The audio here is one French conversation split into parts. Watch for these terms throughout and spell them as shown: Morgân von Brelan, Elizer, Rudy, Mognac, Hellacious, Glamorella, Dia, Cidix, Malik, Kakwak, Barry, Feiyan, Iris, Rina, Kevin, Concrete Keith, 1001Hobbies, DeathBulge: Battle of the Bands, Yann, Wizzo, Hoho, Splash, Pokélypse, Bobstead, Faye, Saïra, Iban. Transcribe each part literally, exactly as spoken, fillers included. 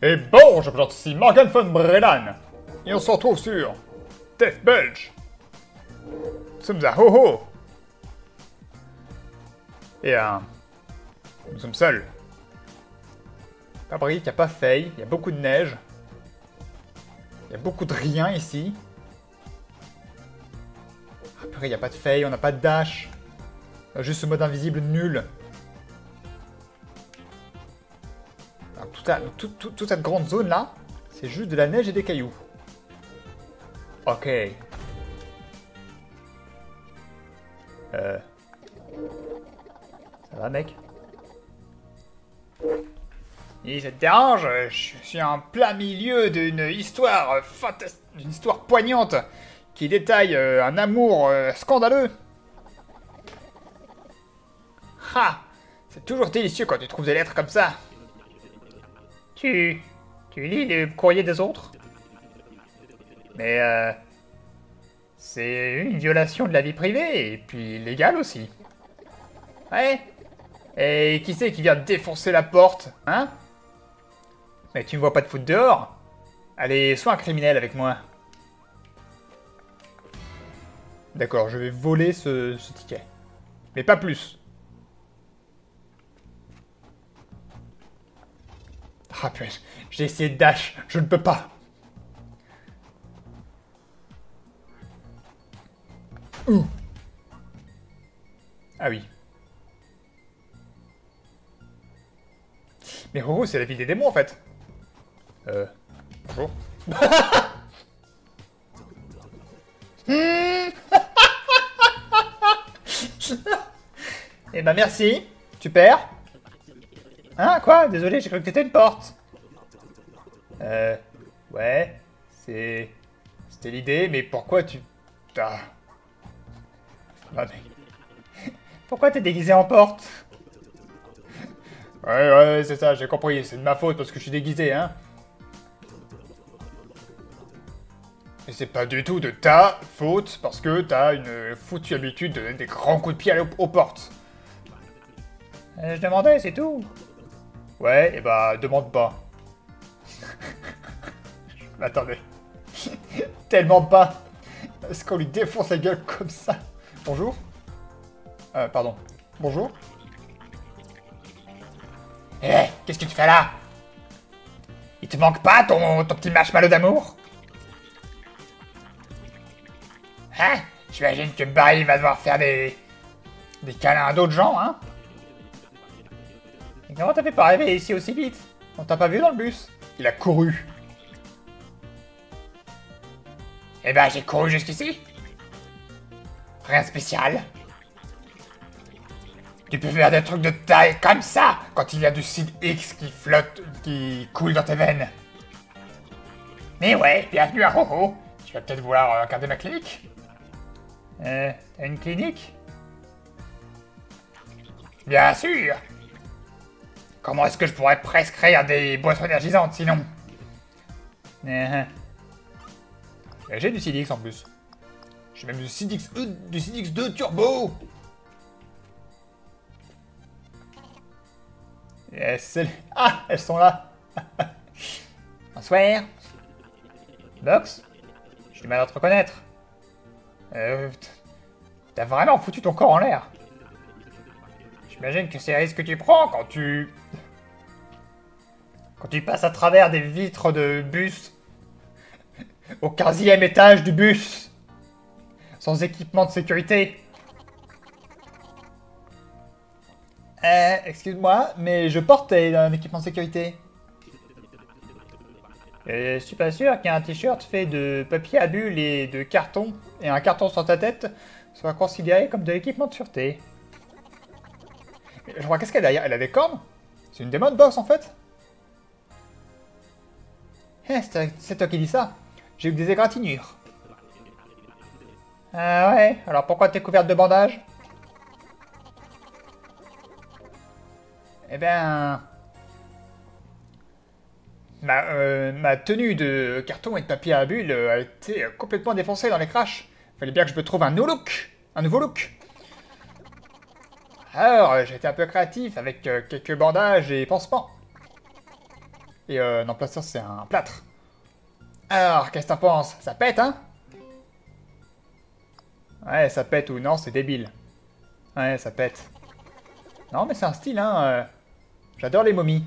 Et bon, je présente ici Morgân von Brelan. Et on se retrouve sur DeathBulge. Nous sommes à Hoho. Et euh, nous sommes seuls. Il n'y a pas Barry, il n'y a pas Faye, il y a beaucoup de neige. Il y a beaucoup de rien ici. Après, il n'y a pas de Faye, on n'a pas de dash. Juste ce mode invisible nul. Alors, toute, la, tout, tout, toute cette grande zone là, c'est juste de la neige et des cailloux. Ok. Euh... Ça va, mec? Et ça te dérange? Je suis en plein milieu d'une histoire fantastique, d'une histoire poignante qui détaille un amour scandaleux. Ha! C'est toujours délicieux quand tu trouves des lettres comme ça. Tu... tu lis les courriers des autres? Mais euh... c'est une violation de la vie privée, et puis légale aussi. Ouais. Et qui c'est qui vient défoncer la porte, hein? Mais tu me vois pas de foot dehors? Allez, sois un criminel avec moi. D'accord, je vais voler ce, ce ticket. Mais pas plus. Ah putain, j'ai essayé de dash, je ne peux pas. Ouh. Ah oui. Mais Hoho, c'est la ville des démons en fait. Euh... Bonjour. Eh ben merci, tu perds. Hein, quoi? Désolé, j'ai cru que t'étais une porte. Euh... Ouais... C'est... C'était l'idée, mais pourquoi tu... Ah... Ah mais... Pourquoi t'es déguisé en porte? Ouais, ouais, c'est ça, j'ai compris, c'est de ma faute parce que je suis déguisé, hein. Et c'est pas du tout de ta faute parce que t'as une foutue habitude de donner des grands coups de pied aux portes. Euh, je demandais, c'est tout. Ouais, et bah, demande pas. Attendez. Tellement pas. Est-ce qu'on lui défonce la gueule comme ça? Bonjour. Euh, pardon. Bonjour. Eh, hey, qu'est-ce que tu fais là? Il te manque pas ton, ton petit marshmallow d'amour? Hein? J'imagine que Barry va devoir faire des... des câlins à d'autres gens, hein? Et comment t'as fait pas arriver ici aussi vite? On t'a pas vu dans le bus? Il a couru. Eh ben, j'ai couru jusqu'ici. Rien de spécial. Tu peux faire des trucs de taille comme ça quand il y a du Cidix qui flotte, qui coule dans tes veines. Mais ouais, bienvenue à Hoho. Tu vas peut-être vouloir regarder ma clinique. Euh, t'as une clinique? Bien sûr. Comment est-ce que je pourrais prescrire des boissons énergisantes sinon? euh, J'ai du Cidix en plus. J'ai même du Cidix E, du Cidix deux Turbo. Yes, ah, elles sont là. Bonsoir. Box, j'ai du mal à te reconnaître. Euh, T'as vraiment foutu ton corps en l'air. J'imagine que c'est le risque que tu prends quand tu... Quand tu passes à travers des vitres de bus au quinzième étage du bus sans équipement de sécurité. Euh, excuse-moi, mais je portais un équipement de sécurité. Euh, je suis pas sûr qu'un t-shirt fait de papier à bulles et de carton, et un carton sur ta tête, soit considéré comme de l'équipement de sûreté. Je vois, qu'est-ce qu'elle a derrière? Elle a des cornes? C'est une démon box en fait? Eh, c'est toi qui dis ça. J'ai eu des égratignures. Ah ouais, alors pourquoi t'es couverte de bandages? Eh ben, ma, euh, ma tenue de carton et de papier à bulles a été complètement défoncée dans les crashs. Fallait bien que je me trouve un nouveau look, un nouveau look. Alors, j'étais un peu créatif avec quelques bandages et pansements. Et euh, non, plaster, c'est un plâtre. Alors, qu'est-ce que t'en penses? Ça pète, hein? Ouais, ça pète ou non, c'est débile. Ouais, ça pète. Non, mais c'est un style, hein. Euh, J'adore les momies.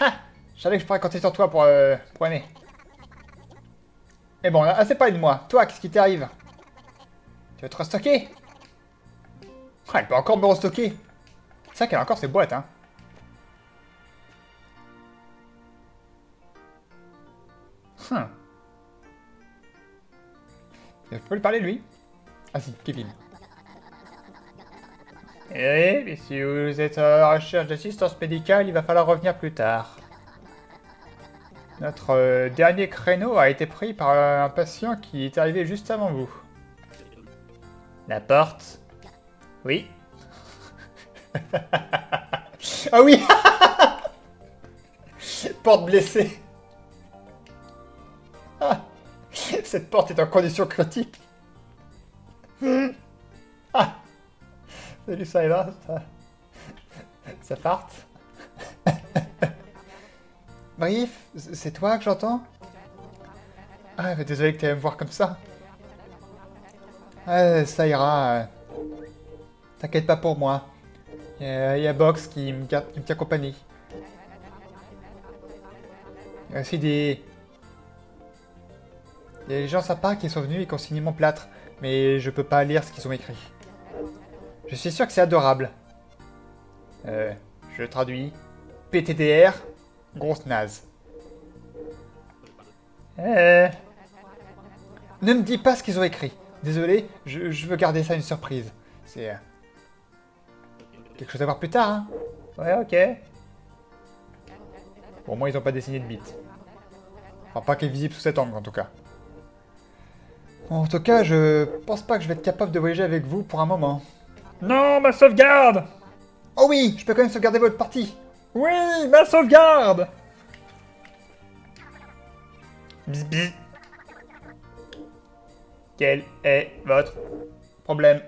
Ha! Je savais que je pourrais compter sur toi pour, euh, pour aimer. Mais bon, là, c'est pas de moi. Toi, qu'est-ce qui t'arrive? Tu veux te restocker? Ah, elle peut encore me restocker. C'est vrai qu'elle a encore ses boîtes, hein. Hum. Je peux lui parler, lui? Ah si, Kevin. Et si vous êtes à la recherche d'assistance médicale, il va falloir revenir plus tard. Notre euh, dernier créneau a été pris par un patient qui est arrivé juste avant vous. La porte? Oui. Ah oui. Porte blessée. Cette porte est en condition critique. Ah. Salut Saïra, ça... ça part. Bref, c'est toi que j'entends? Ah, mais désolé que tu aies me voir comme ça. Ah, Saïra, euh... t'inquiète pas pour moi. Il y, y a Box qui me tient compagnie. Il y a aussi des... Il y a des gens sympas qui sont venus et qui ont signé mon plâtre, mais je peux pas lire ce qu'ils ont écrit. Je suis sûr que c'est adorable. Euh, je traduis. P T D R, grosse naze. Euh... Ne me dis pas ce qu'ils ont écrit. Désolé, je, je veux garder ça une surprise. C'est... Euh... quelque chose à voir plus tard, hein. Ouais, ok. Bon, moi, ils ont pas dessiné de bite. Enfin, pas qu'elle est visible sous cet angle, en tout cas. En tout cas, je pense pas que je vais être capable de voyager avec vous pour un moment. Non, ma sauvegarde! Oh oui, je peux quand même sauvegarder votre partie. Oui, ma sauvegarde! Bisbis. Quel est votre problème?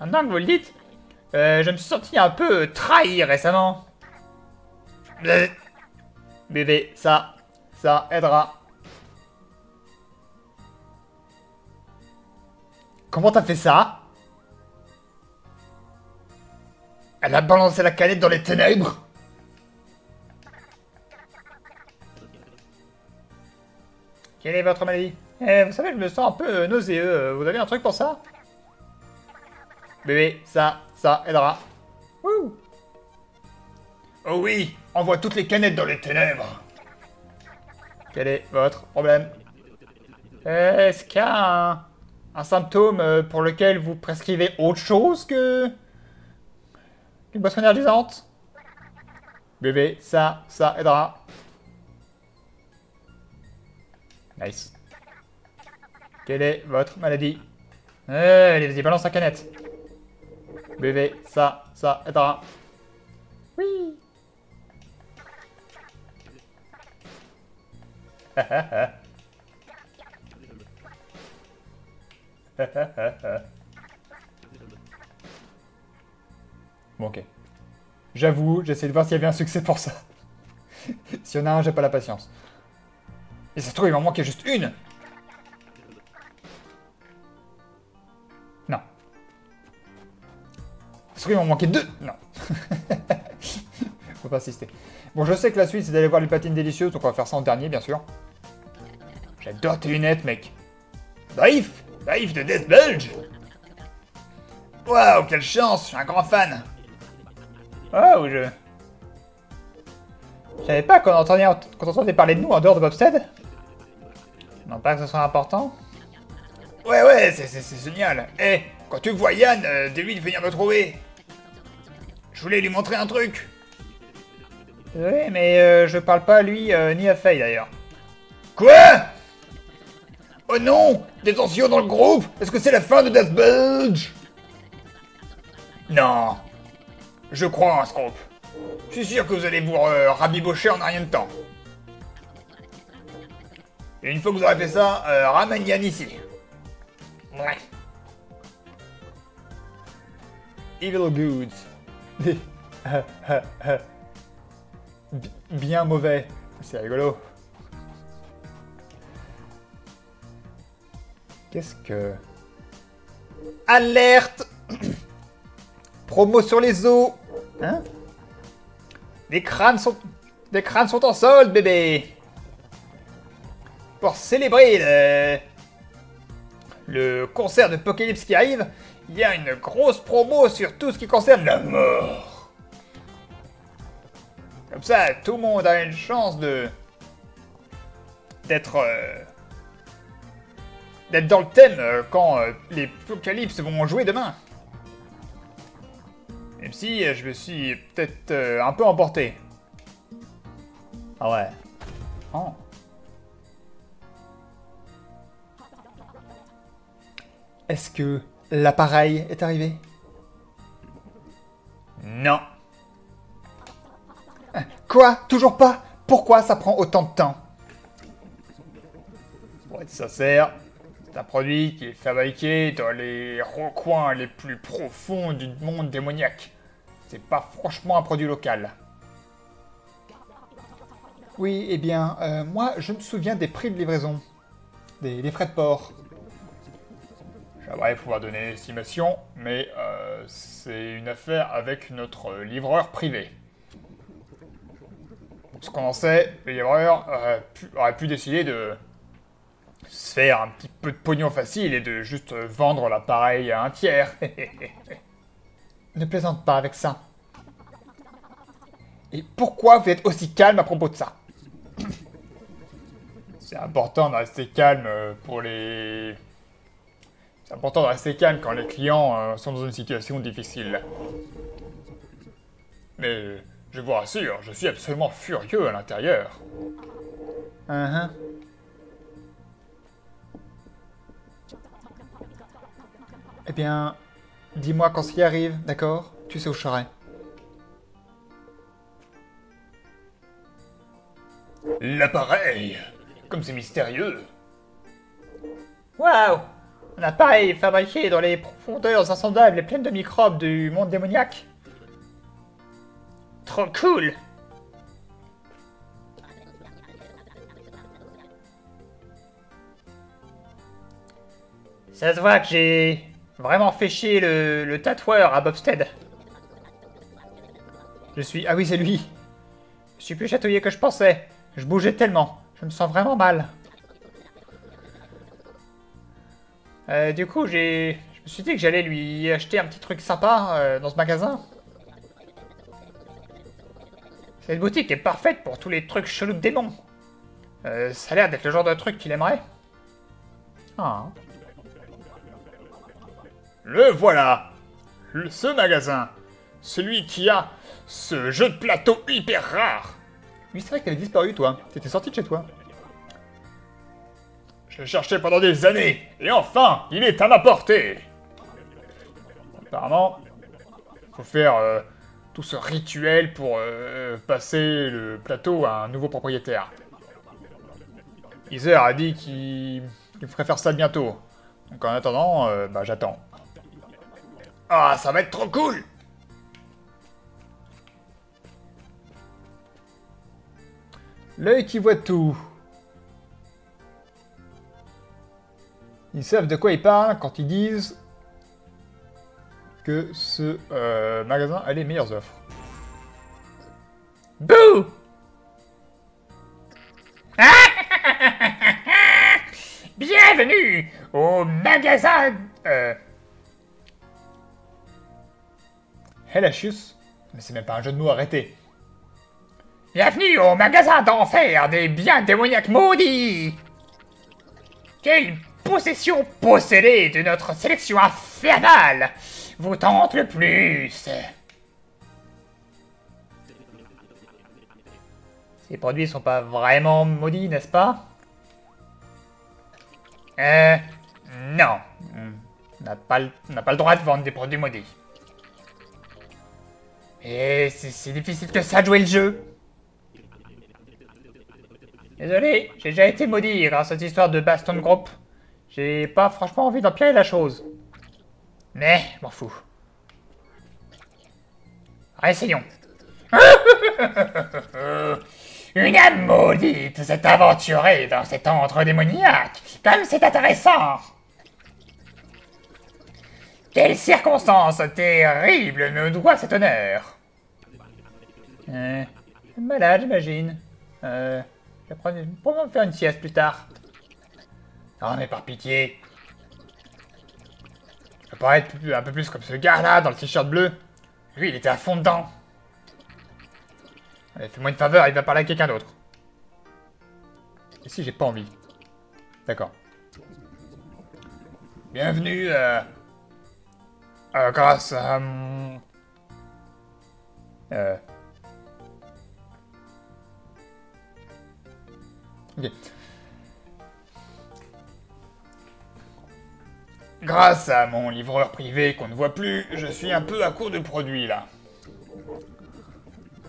Maintenant que vous le dites, euh, je me suis senti un peu trahi récemment. Bébé, ça, ça aidera. Comment t'as fait ça? Elle a balancé la canette dans les ténèbres. Quelle est votre maladie? Eh, vous savez, je me sens un peu nauséeux. Vous avez un truc pour ça? Bébé, ça, ça aidera. Wouh! Oh oui, envoie toutes les canettes dans les ténèbres. Quel est votre problème? Est-ce qu'il y a un, un symptôme pour lequel vous prescrivez autre chose que... une boisson énergisante? Bébé, ça, ça aidera. Nice. Quelle est votre maladie? Eh, les balance la canette. Bébé, ça, ça aidera. Oui. Bon, ok. J'avoue, j'essaie de voir s'il y avait un succès pour ça. S'il y en a un, j'ai pas la patience. Et ça se trouve, il m'en manquait juste une. Non. Ça se trouve, il m'en manquait deux. Non. Faut pas insister. Bon, je sais que la suite, c'est d'aller voir les patines délicieuses, donc on va faire ça en dernier, bien sûr. J'adore tes lunettes, mec. Naïf. Naïf de DeathBulge. Waouh, quelle chance, je suis un grand fan. Oh, je... je savais pas qu'on entendait, qu'on entendait parler de nous en dehors de Bobstead. Non, pas que ce soit important. Ouais, ouais, c'est génial. Eh, hey, quand tu vois Yann, euh, dis-lui de venir me trouver. Je voulais lui montrer un truc. Oui, mais euh, je parle pas à lui, euh, ni à Faye d'ailleurs. Quoi? Oh non, des tensions dans le groupe. Est-ce que c'est la fin de DeathBulge? Non. Je crois en ce groupe. Je suis sûr que vous allez vous euh, rabibocher en un rien de temps. Et une fois que vous aurez fait ça, euh, ramène Yann ici. Ouais. Evil Goods. bien mauvais. C'est rigolo. Qu'est-ce que... Alerte! Promo sur les os. Hein? Les crânes sont... Les crânes sont en solde, bébé! Pour célébrer le... le concert de Pokélypse qui arrive, il y a une grosse promo sur tout ce qui concerne la mort. Comme ça, tout le monde a une chance de... d'être... Euh... d'être dans le thème euh, quand euh, les Pokélypse vont jouer demain. Même si euh, je me suis peut-être euh, un peu emporté. Ah ouais. Oh. Est-ce que l'appareil est arrivé? Non. Quoi? Toujours pas? Pourquoi ça prend autant de temps? Pour être sincère, c'est un produit qui est fabriqué dans les recoins les plus profonds du monde démoniaque. C'est pas franchement un produit local. Oui, eh bien, euh, moi, je me souviens des prix de livraison, des, des frais de port. J'aimerais pouvoir donner une estimation, mais euh, c'est une affaire avec notre livreur privé. Pour ce qu'on en sait, le livreur aurait pu, aurait pu décider de se faire un petit peu de pognon facile et de juste vendre l'appareil à un tiers. Ne plaisante pas avec ça. Et pourquoi vous êtes aussi calme à propos de ça? C'est important de rester calme pour les... C'est important de rester calme quand les clients euh, sont dans une situation difficile. Mais je vous rassure, je suis absolument furieux à l'intérieur. Uh-huh. Eh bien, dis-moi quand ce qui arrive, d'accord? Tu sais où je serai. L'appareil! Comme c'est mystérieux! Waouh! Un appareil fabriqué dans les profondeurs insondables et pleines de microbes du monde démoniaque. Trop cool. Ça se voit que j'ai vraiment fait chier le, le tatoueur à Bobstead. Je suis... Ah oui, c'est lui. Je suis plus chatouillé que je pensais. Je bougeais tellement. Je me sens vraiment mal. Euh, du coup, j'ai, je me suis dit que j'allais lui acheter un petit truc sympa euh, dans ce magasin. Cette boutique est parfaite pour tous les trucs chelous de démons. Euh, ça a l'air d'être le genre de truc qu'il aimerait. Ah. Le voilà, le, ce magasin, celui qui a ce jeu de plateau hyper rare. Oui, c'est vrai que t'avais disparu, toi. T'étais sorti de chez toi. Je le cherchais pendant des années, et enfin, il est à ma portée. Apparemment, il faut faire euh, tout ce rituel pour euh, passer le plateau à un nouveau propriétaire. Izer a dit qu'il il ferait faire ça bientôt. Donc en attendant, euh, bah, j'attends. Ah, ça va être trop cool! L'œil qui voit tout. Ils savent de quoi ils parlent quand ils disent que ce euh, magasin a les meilleures offres. Bouh! Bienvenue au magasin euh... Hellacious. Mais c'est même pas un jeu de mots, arrêtez. Bienvenue au magasin d'enfer des biens démoniaques maudits. Quel... Possession possédée de notre sélection infernale vous tente le plus. Ces produits sont pas vraiment maudits, n'est-ce pas? Euh... Non. On n'a pas, pas le droit de vendre des produits maudits. Et c'est difficile que ça de jouer le jeu. Désolé, j'ai déjà été maudit grâce à cette histoire de Baston Group. J'ai pas franchement envie d'empirer la chose. Mais, m'en fous. Réessayons. Une âme maudite s'est aventurée dans cet antre démoniaque. Comme c'est intéressant. Quelle circonstance terrible me doit cet honneur. Euh, malade, j'imagine. Euh, je vais prendre une... pour me faire une sieste plus tard. Non, mais par pitié. Je peux pas être un peu plus comme ce gars-là dans le t-shirt bleu. Lui, il était à fond dedans. Allez, fais-moi une faveur, il va parler à quelqu'un d'autre. Et si j'ai pas envie. D'accord. Bienvenue, euh... Euh, grâce à... Mon... Euh... Ok. Grâce à mon livreur privé qu'on ne voit plus, je suis un peu à court de produits, là.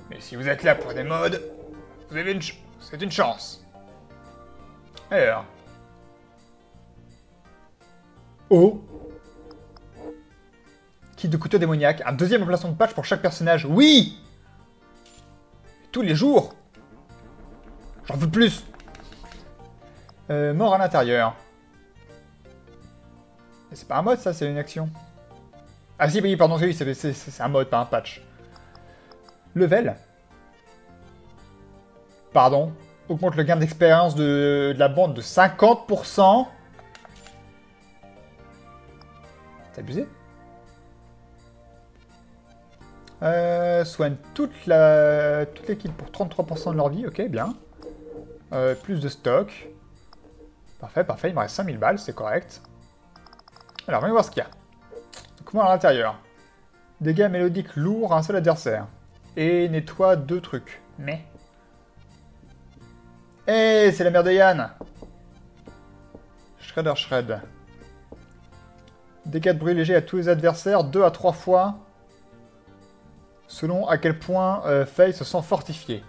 Mais si vous êtes là pour des modes, vous avez une... ch- c'est une chance. Alors... Oh. Kit de couteau démoniaque. Un deuxième remplacement de patch pour chaque personnage. Oui. Tous les jours. J'en veux plus. Euh, mort à l'intérieur. C'est pas un mode ça, c'est une action. Ah si, oui, pardon, oui, c'est un mode, pas un patch. Level. Pardon. Augmente le gain d'expérience de, de la bande de cinquante pour cent. C'est abusé. Euh, soigne toute la toute l'équipe pour trente-trois pour cent de leur vie, ok, bien. Euh, plus de stock. Parfait, parfait, il me reste cinq mille balles, c'est correct. Alors, voyons voir ce qu'il y a. Donc, moi à l'intérieur. Dégâts mélodiques lourds à un seul adversaire. Et nettoie deux trucs. Mais. Eh, hey, c'est la mère de Yann. Shredder Shred. Dégâts de bruit léger à tous les adversaires, deux à trois fois. Selon à quel point euh, Faye se sent fortifiée.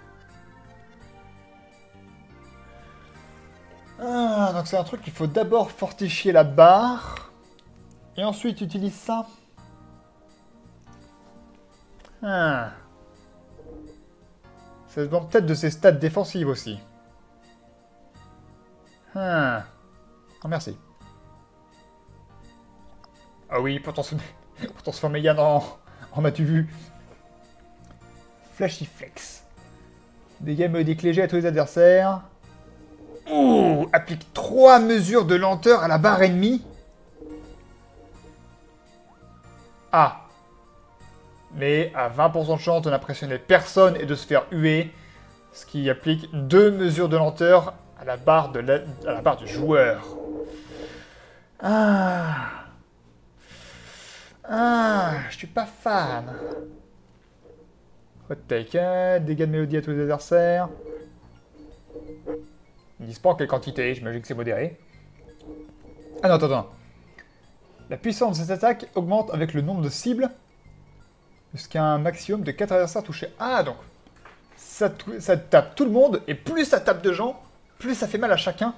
Ah, donc c'est un truc qu'il faut d'abord fortifier la barre. Et ensuite utilise ça. Ah. Ça se demande peut-être de ses stats défensives aussi. Ah. Oh, merci. Ah oui, pour transformer Yann en... En m'as-tu vu? Flashy Flex. Dégâts mélodiques légers à tous les adversaires. Ouh! Applique trois mesures de lenteur à la barre ennemie. Ah. Mais à vingt pour cent de chance de n'impressionner personne et de se faire huer. Ce qui applique deux mesures de lenteur à la barre, de la... À la barre du joueur. Ah. Ah. Je suis pas fan. Hot take, hein, dégâts de mélodie à tous les adversaires. Ils disent pas en quelle quantité, j'imagine que c'est modéré. Ah non, attends, attends. La puissance de cette attaque augmente avec le nombre de cibles jusqu'à un maximum de quatre adversaires touchés. Ah donc, ça, ça tape tout le monde, et plus ça tape de gens, plus ça fait mal à chacun.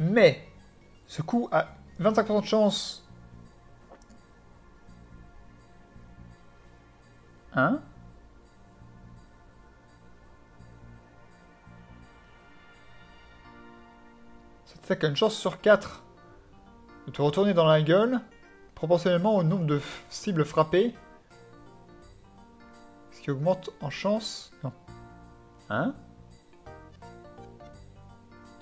Mais, ce coup a vingt-cinq pour cent de chance... Hein? Cette attaque a une chance sur quatre de te retourner dans la gueule, proportionnellement au nombre de cibles frappées. Ce qui augmente en chance... Non. Hein?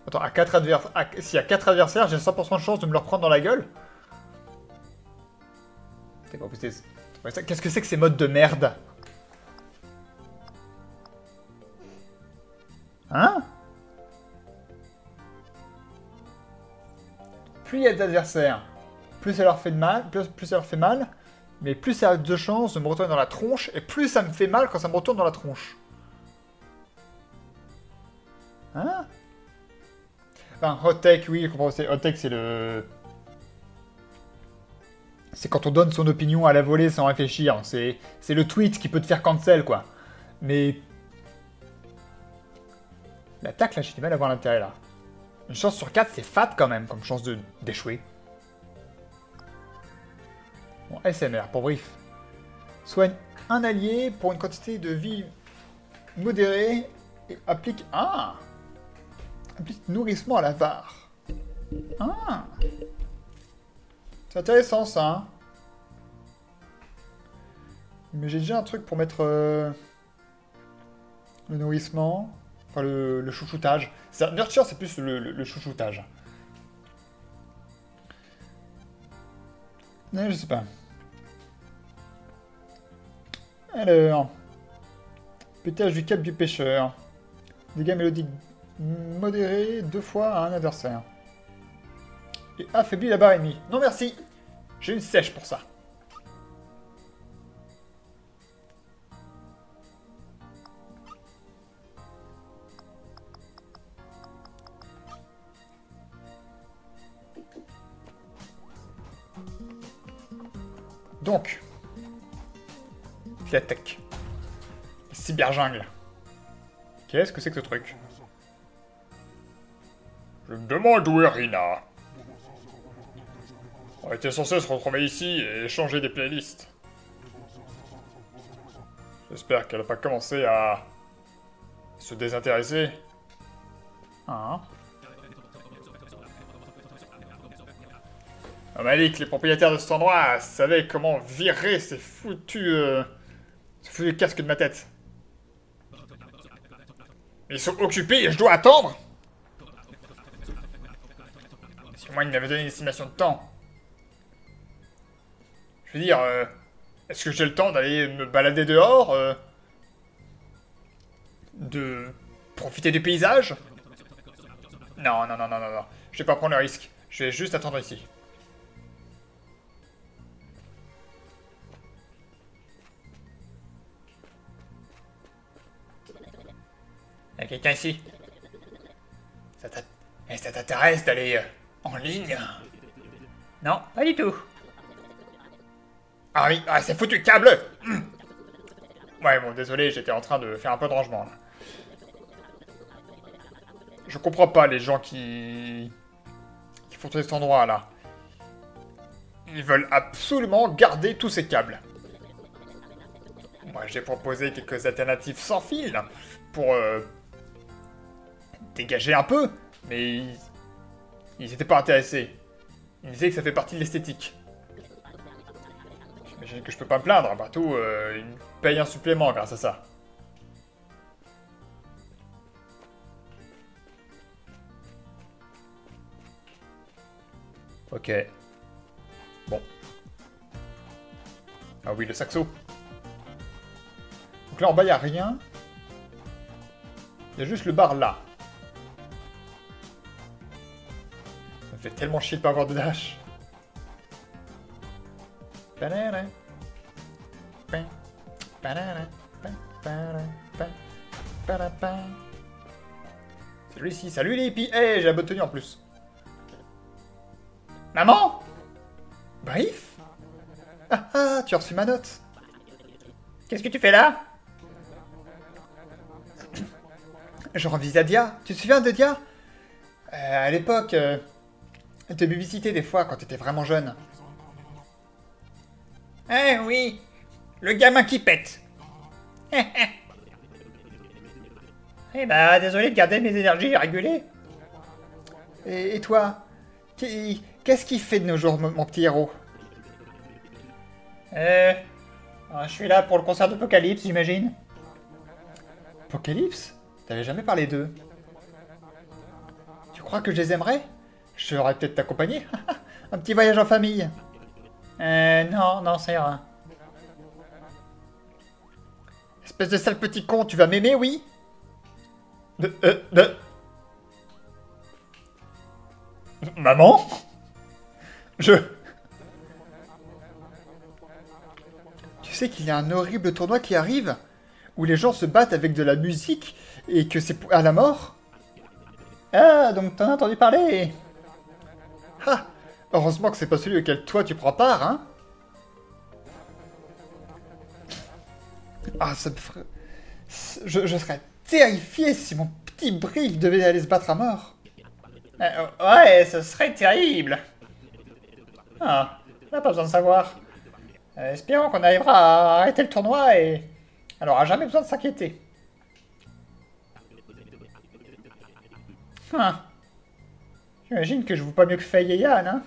Attends, à quatre adversaires... À... S'il y a quatre adversaires, j'ai cent pour cent de chance de me leur prendre dans la gueule? C'est pas possible. Qu'est-ce que c'est que ces modes de merde? Hein? Plus il y a d'adversaires, plus ça leur fait de mal, plus, plus ça leur fait mal, mais plus ça a de chances de me retourner dans la tronche, et plus ça me fait mal quand ça me retourne dans la tronche. Hein? Enfin, hot take, oui, je comprends. Hot take, c'est le... C'est quand on donne son opinion à la volée sans réfléchir. C'est le tweet qui peut te faire cancel, quoi. Mais... L'attaque, là, j'ai du mal à voir l'intérêt, là. Une chance sur quatre, c'est fat, quand même, comme chance d'échouer. Bon, S M R, pour brief. Soigne un allié pour une quantité de vie modérée et applique... Ah, applique nourrissement à l'avare. Ah, c'est intéressant ça. Mais j'ai déjà un truc pour mettre euh, le nourrissement, enfin le, le chouchoutage. Ça, nurture, c'est plus le, le, le chouchoutage. Non, je sais pas. Alors, pétage du cap du pêcheur. Dégâts mélodiques modérés deux fois à un adversaire. Et affaiblit la barre ennemie. Non merci, j'ai une sèche pour ça. Donc, la tech, cyber jungle. Qu'est-ce que c'est que ce truc? Je me demande où est Rina. On était censé se retrouver ici et échanger des playlists. J'espère qu'elle n'a pas commencé à se désintéresser. Hein? Ah, Malik, les propriétaires de cet endroit savaient comment virer ces foutus, euh, ces foutus casques de ma tête. Ils sont occupés et je dois attendre. Parce que moi, ils m'avaient donné une estimation de temps. Je veux dire, euh, est-ce que j'ai le temps d'aller me balader dehors, euh, de profiter du paysage? Non, non, non, non, non, non. Je vais pas prendre le risque. Je vais juste attendre ici. Il y a quelqu'un ici. Ça t'intéresse d'aller en ligne? Non, pas du tout. Ah oui, ah, c'est foutu, câble! Ouais, bon, désolé, j'étais en train de faire un peu de rangement, là. Je comprends pas les gens qui... qui font cet endroit, là. Ils veulent absolument garder tous ces câbles. Moi, j'ai proposé quelques alternatives sans fil, pour... Euh... dégager un peu, mais ils n'étaient pas intéressés. Ils disaient que ça fait partie de l'esthétique. J'imagine que je peux pas me plaindre, partout euh, ils payent un supplément grâce à ça. Ok. Bon. Ah oui, le saxo. Donc là en bas il n'y a rien. Il y a juste le bar là. Ça me fait tellement chier de pas avoir de dash. Celui-ci, salut les hippies. Eh, hey, j'ai la bonne tenue en plus. Maman. Bref. Ah ah, tu as reçu ma note. Qu'est-ce que tu fais là? Je rends visite à Dia. Tu te souviens de Dia? euh, À l'époque, euh, elle te publicitait des fois quand tu étais vraiment jeune. Eh oui, le gamin qui pète. Eh bah, désolé de garder mes énergies régulées. Et, et toi? Qu'est-ce qu'il fait de nos jours, mon petit héros? Euh... Je suis là pour le concert de Pokélypse, j'imagine. Pokélypse? T'avais jamais parlé d'eux. Tu crois que je les aimerais? Je devrais peut-être t'accompagner. Un petit voyage en famille. Euh, non, non, ça ira. Espèce de sale petit con, tu vas m'aimer, oui? De, euh, de... Maman? Je... Tu sais qu'il y a un horrible tournoi qui arrive? Où les gens se battent avec de la musique et que c'est à la mort? Ah, donc t'en as entendu parler? Ah! Heureusement que c'est pas celui auquel toi tu prends part, hein? Ah, ça me ferait... Je, je serais terrifié si mon petit Brief devait aller se battre à mort. Euh, ouais, ce serait terrible. Ah, on n'a pas besoin de savoir. Euh, espérons qu'on arrivera à arrêter le tournoi et elle n'aura jamais besoin de s'inquiéter. Hum. J'imagine que je vous pas mieux que Faye et Yann, hein?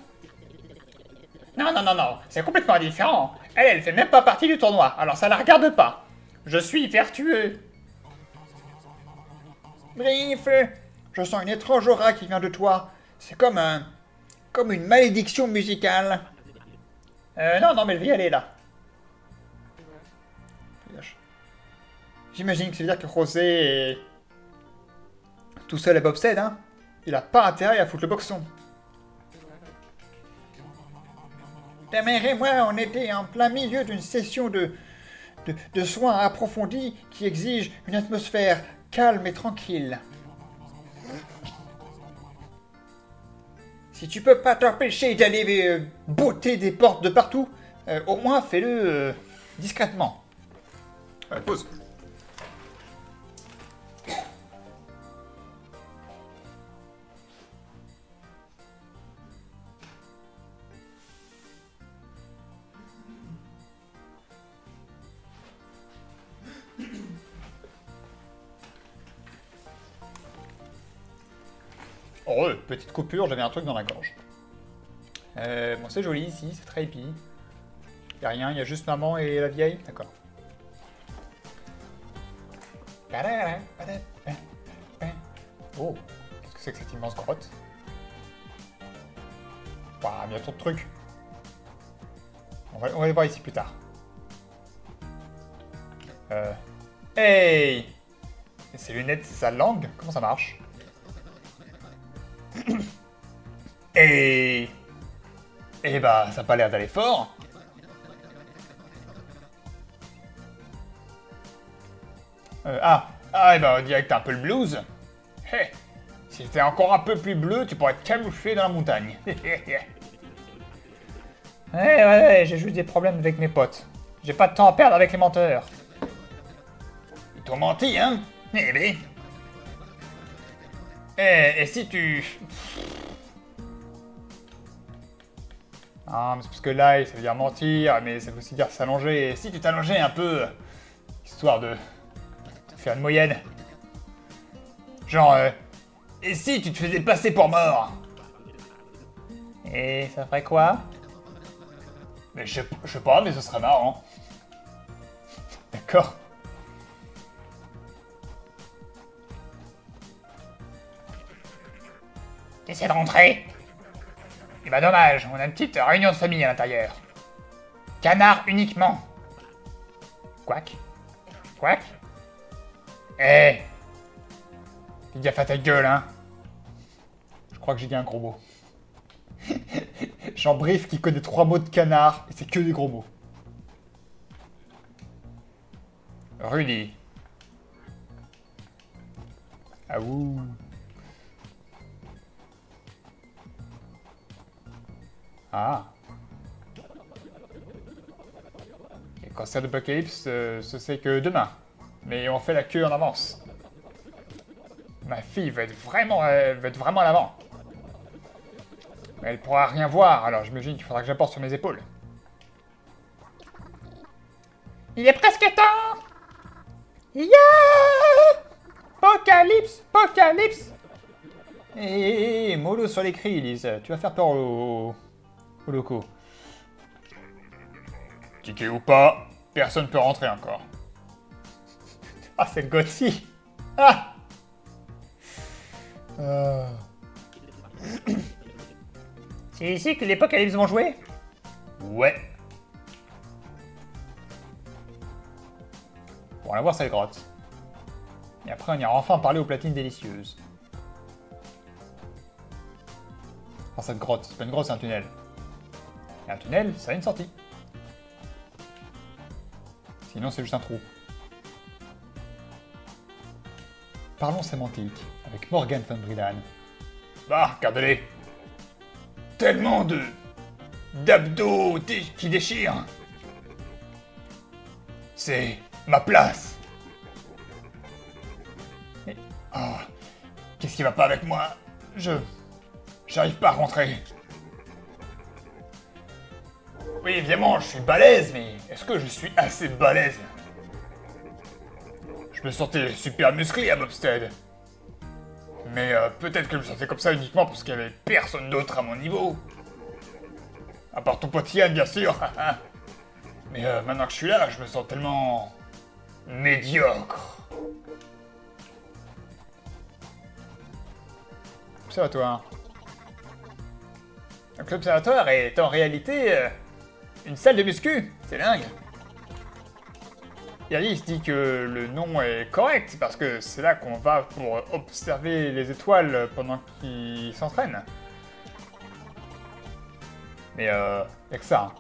Non, non, non, non, c'est complètement différent. Elle, elle fait même pas partie du tournoi, alors ça la regarde pas. Je suis vertueux. Brifle, je sens une étrange aura qui vient de toi. C'est comme un... comme une malédiction musicale. Euh, non, non, mais le vieil, elle est là. J'imagine que ça veut dire que Rosé est... tout seul à Bobstead, hein? Il a pas intérêt à foutre le boxon. Ta mère et moi, on était en plein milieu d'une session de, de, de soins approfondis qui exige une atmosphère calme et tranquille. Si tu peux pas t'empêcher d'aller euh, botter des portes de partout, euh, au moins fais-le euh, discrètement. Allez, pause. Oh, petite coupure, j'avais un truc dans la gorge. Euh, bon, c'est joli ici, c'est très hippie. Y'a rien, y'a juste maman et la vieille. D'accord. Oh, qu'est-ce que c'est que cette immense grotte? Waouh, il y a trop de trucs. On va, on va les voir ici plus tard. Euh... Hey! Ses lunettes, c'est sa langue? Comment ça marche? Et... et bah, ça n'a pas l'air d'aller fort. Euh, ah, ah, et bah, direct un peu le blues. Hé, hey, si t'es encore un peu plus bleu, tu pourrais te camoufler dans la montagne. Ouais, ouais, ouais, j'ai juste des problèmes avec mes potes. J'ai pas de temps à perdre avec les menteurs. Ils t'ont menti, hein? Eh ben. Et, et si tu... Ah, mais c'est parce que là, ça veut dire mentir, mais ça veut aussi dire s'allonger. Et si tu t'allongeais un peu, histoire de te faire une moyenne. Genre, euh, et si tu te faisais passer pour mort? Et ça ferait quoi? Mais je, je sais pas, mais ce serait marrant. D'accord. T'essaies de rentrer? Eh ben dommage, on a une petite réunion de famille à l'intérieur. Canard uniquement. Quack. Quack. Eh hey. Fais gaffe à ta gueule, hein. Je crois que j'ai dit un gros mot. J'en brief qui connaît trois mots de canard, et c'est que des gros mots. Rudy. Ah ouh. Ah. Le concert de Pokélypse, euh, ce c'est que demain. Mais on fait la queue en avance. Ma fille va être vraiment, euh, va être vraiment à l'avant. Mais elle pourra rien voir, alors j'imagine qu'il faudra que j'apporte sur mes épaules. Il est presque temps. Yeah! Pokélypse, Pokélypse. Et mollo sur les cris, Elise. Tu vas faire peur au... aux locaux. Ticket ou pas, personne peut rentrer encore. Ah, c'est le Gotti. Ah euh... C'est ici que les Pokélypse vont jouer? Ouais. Bon, on va voir cette grotte. Et après, on ira enfin parler aux platines délicieuses. Enfin, cette grotte. C'est pas une grotte, c'est un tunnel. Et un tunnel, ça a une sortie. Sinon, c'est juste un trou. Parlons sémantique avec Morgân von Brelan. Bah, regardez-les. Tellement de... d'abdos qui déchirent. C'est ma place. Mais... oh, qu'est-ce qui va pas avec moi? Je... j'arrive pas à rentrer. Oui, évidemment, je suis balèze, mais est-ce que je suis assez balèze? Je me sentais super musclé à Bobstead. Mais euh, peut-être que je me sentais comme ça uniquement parce qu'il n'y avait personne d'autre à mon niveau. À part ton pote Yann, bien sûr. Mais euh, maintenant que je suis là, je me sens tellement... médiocre. L'observatoire. Donc l'observatoire est en réalité euh, une salle de muscu. C'est dingue. Alice dit que le nom est correct parce que c'est là qu'on va pour observer les étoiles pendant qu'ils s'entraînent. Mais euh, y'a que ça.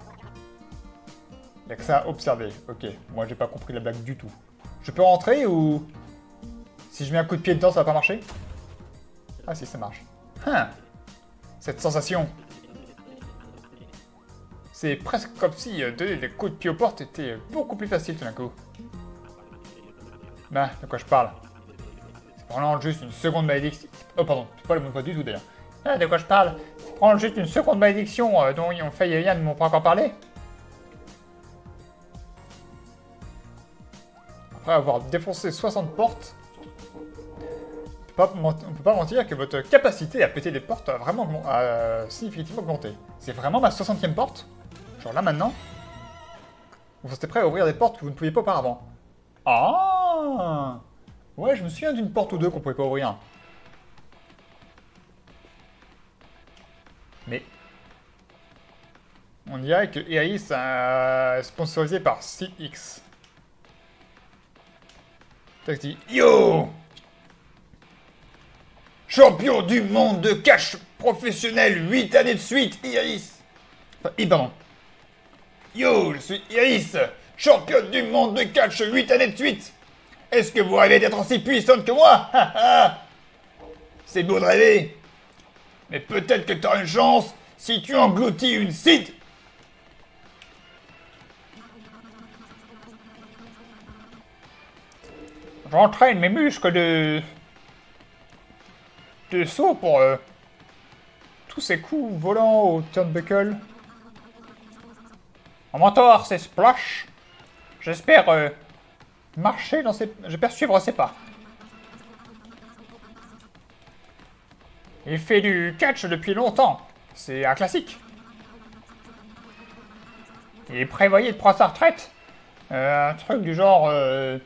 Y'a que ça à observer. Ok, moi j'ai pas compris la blague du tout. Je peux rentrer ou... Si je mets un coup de pied dedans, ça va pas marcher? Ah si, ça marche. Hein, cette sensation. C'est presque comme si donner des coups de pied aux portes était beaucoup plus facile tout d'un coup. Bah, de quoi je parle? C'est prendre juste une seconde malédiction... Oh pardon, c'est pas le bon point du tout d'ailleurs. Ah, de quoi je parle? C'est prendre juste une seconde malédiction euh, dont Faye et Yann ne m'ont pas encore parlé. Après avoir défoncé soixante portes, on ne peut pas mentir que votre capacité à péter des portes a vraiment a significativement augmenté. C'est vraiment ma soixantième porte? Genre là maintenant, vous êtes prêt à ouvrir des portes que vous ne pouviez pas auparavant. Ah ouais, je me souviens d'une porte ou deux qu'on pouvait pas ouvrir. Mais on dirait que Iris est sponsorisé par Cidix. T'as dit yo, champion du monde de catch professionnel huit années de suite, Iris. Enfin, Iban. Yo, je suis Iris, championne du monde de catch huit années de suite. Est-ce que vous rêvez d'être aussi puissante que moi? C'est beau de rêver, mais peut-être que tu auras une chance si tu engloutis une cite. J'entraîne mes muscles de... de saut pour euh, tous ces coups volants au turnbuckle. Mon mentor, c'est Splash. J'espère euh, marcher dans ses... J'espère suivre ses pas. Il fait du catch depuis longtemps. C'est un classique. Il prévoyait de prendre sa retraite. Euh, un truc du genre... Euh,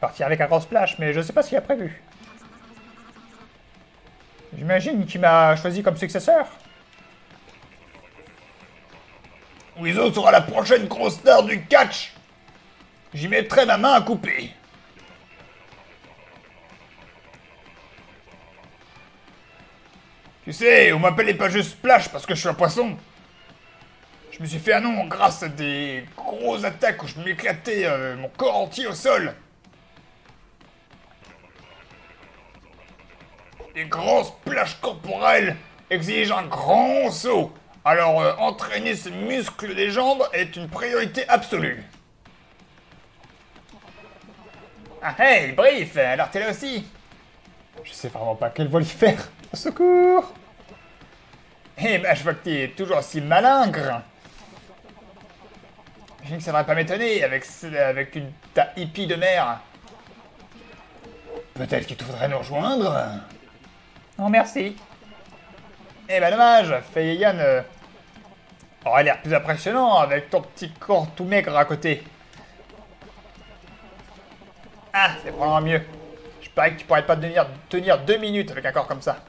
partir avec un grand splash, mais je sais pas ce qu'il a prévu. J'imagine qu'il m'a choisi comme successeur. Wizzo sera la prochaine grosse star du catch. J'y mettrai ma main à couper. Tu sais, on m'appelait pas juste Splash parce que je suis un poisson. Je me suis fait un nom grâce à des grosses attaques où je m'éclatais euh, mon corps entier au sol. Des grands splashs corporels exigent un grand saut. Alors, euh, entraîner ces muscles des jambes est une priorité absolue. Ah hey, brief, alors t'es là aussi. Je sais vraiment pas quel vol y faire. Au secours. Eh ben, je vois que t'es toujours si malingre. Je dis que ça devrait pas m'étonner avec, avec une ta hippie de mer. Peut-être qu'il te faudrait nous rejoindre. Non, merci. Eh ben, dommage, Faye et Yann euh, aurait l'air plus impressionnant avec ton petit corps tout maigre à côté. Ah, c'est probablement mieux. Je parie que tu pourrais pas tenir, tenir deux minutes avec un corps comme ça.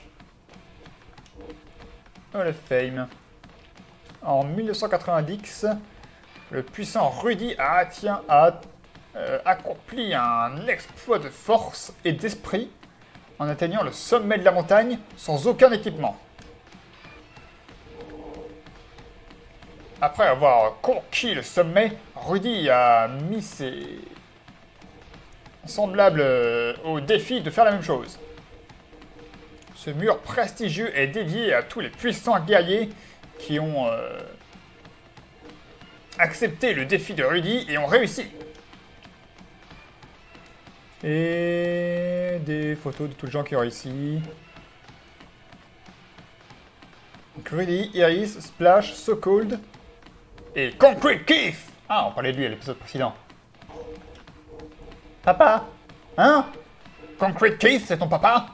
Oh, le fame. En mille neuf cent quatre-vingt-dix, le puissant Rudy a, tiens, a euh, accompli un exploit de force et d'esprit en atteignant le sommet de la montagne sans aucun équipement. Après avoir conquis le sommet, Rudy a mis ses semblables au défi de faire la même chose. Ce mur prestigieux est dédié à tous les puissants guerriers qui ont euh, accepté le défi de Rudy et ont réussi. Et des photos de tous les gens qui ont réussi. Donc Rudy, Iris, Splash, So Cold, et Concrete Keith. Ah, on parlait de lui à l'épisode précédent. Papa? Hein? Concrete Keith, c'est ton papa?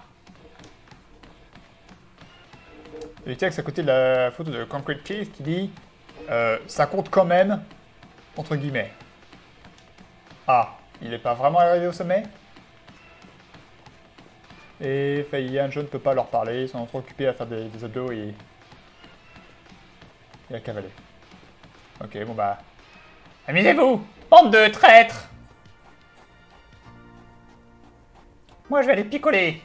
Le texte à côté de la photo de Concrete Keith qui dit euh, ça compte quand même, entre guillemets. Ah, il n'est pas vraiment arrivé au sommet? Et Feiyan, je ne peux pas leur parler, ils sont trop occupés à faire des, des abdos et, et à cavaler. Ok, bon bah... Amusez-vous, bande de traîtres! Moi je vais aller picoler!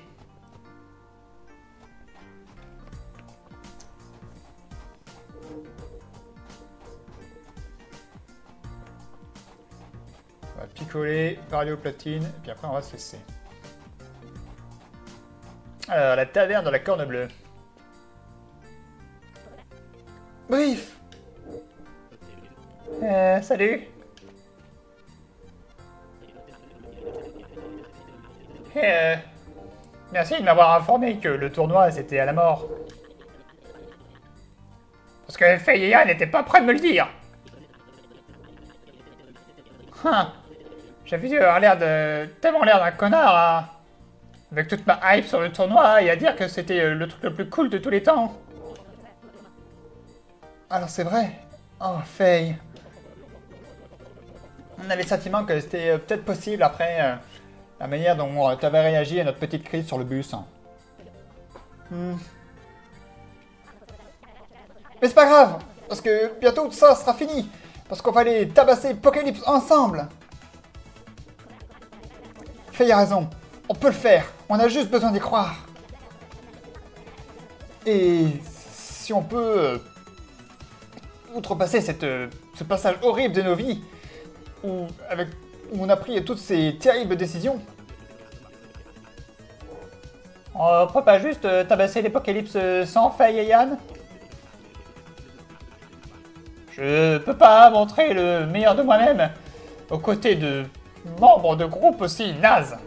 On va picoler, parler aux platines, et puis après on va se laisser. Alors, la taverne de la Corne Bleue. Brief. Euh, salut. Et euh, merci de m'avoir informé que le tournoi, c'était à la mort. Parce que Feiya n'était pas prêt de me le dire. Hein. J'avais dû avoir l'air de... tellement l'air d'un connard, hein. Avec toute ma hype sur le tournoi, et à dire que c'était le truc le plus cool de tous les temps. Alors c'est vrai. Oh, Faye. On avait le sentiment que c'était peut-être possible après euh, la manière dont t'avais réagi à notre petite crise sur le bus. Hmm. Mais c'est pas grave, parce que bientôt tout ça sera fini. Parce qu'on va aller tabasser Pokélypse ensemble. Faye a raison. On peut le faire, on a juste besoin d'y croire. Et si on peut euh, outrepasser cette, euh, ce passage horrible de nos vies, où, avec, où on a pris toutes ces terribles décisions. On peut pas juste euh, tabasser l'Apocalypse sans Faye et Yann? Je peux pas montrer le meilleur de moi-même aux côtés de membres de groupes aussi nazes.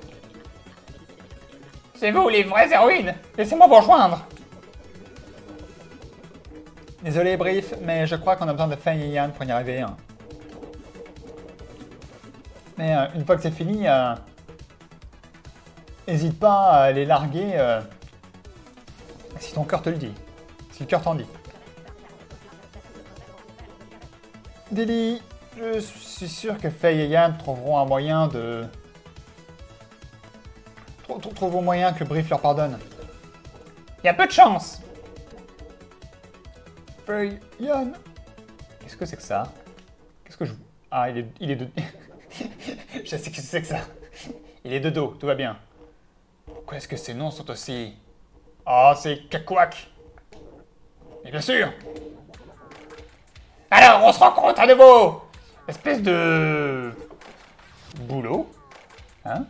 C'est vous les vraies héroïnes! Laissez-moi vous rejoindre! Désolé, Brief, mais je crois qu'on a besoin de Faye et Yann pour y arriver. Hein. Mais euh, une fois que c'est fini, euh, n'hésite pas à les larguer euh, si ton cœur te le dit. Si le cœur t'en dit. Deli, je suis sûr que Faye et Yann trouveront un moyen de... Trouvons moyen que Brief leur pardonne. Il y a peu de chance. Feuille, Yann. Qu'est-ce que c'est que ça? Qu'est-ce que je... Ah, il est, il est de... Je sais que c'est que ça. Il est de dos, tout va bien. Pourquoi est-ce que ces noms sont aussi... Oh, c'est Kakwak. Mais bien sûr. Alors, on se rencontre à nouveau. Espèce de... boulot. Hein?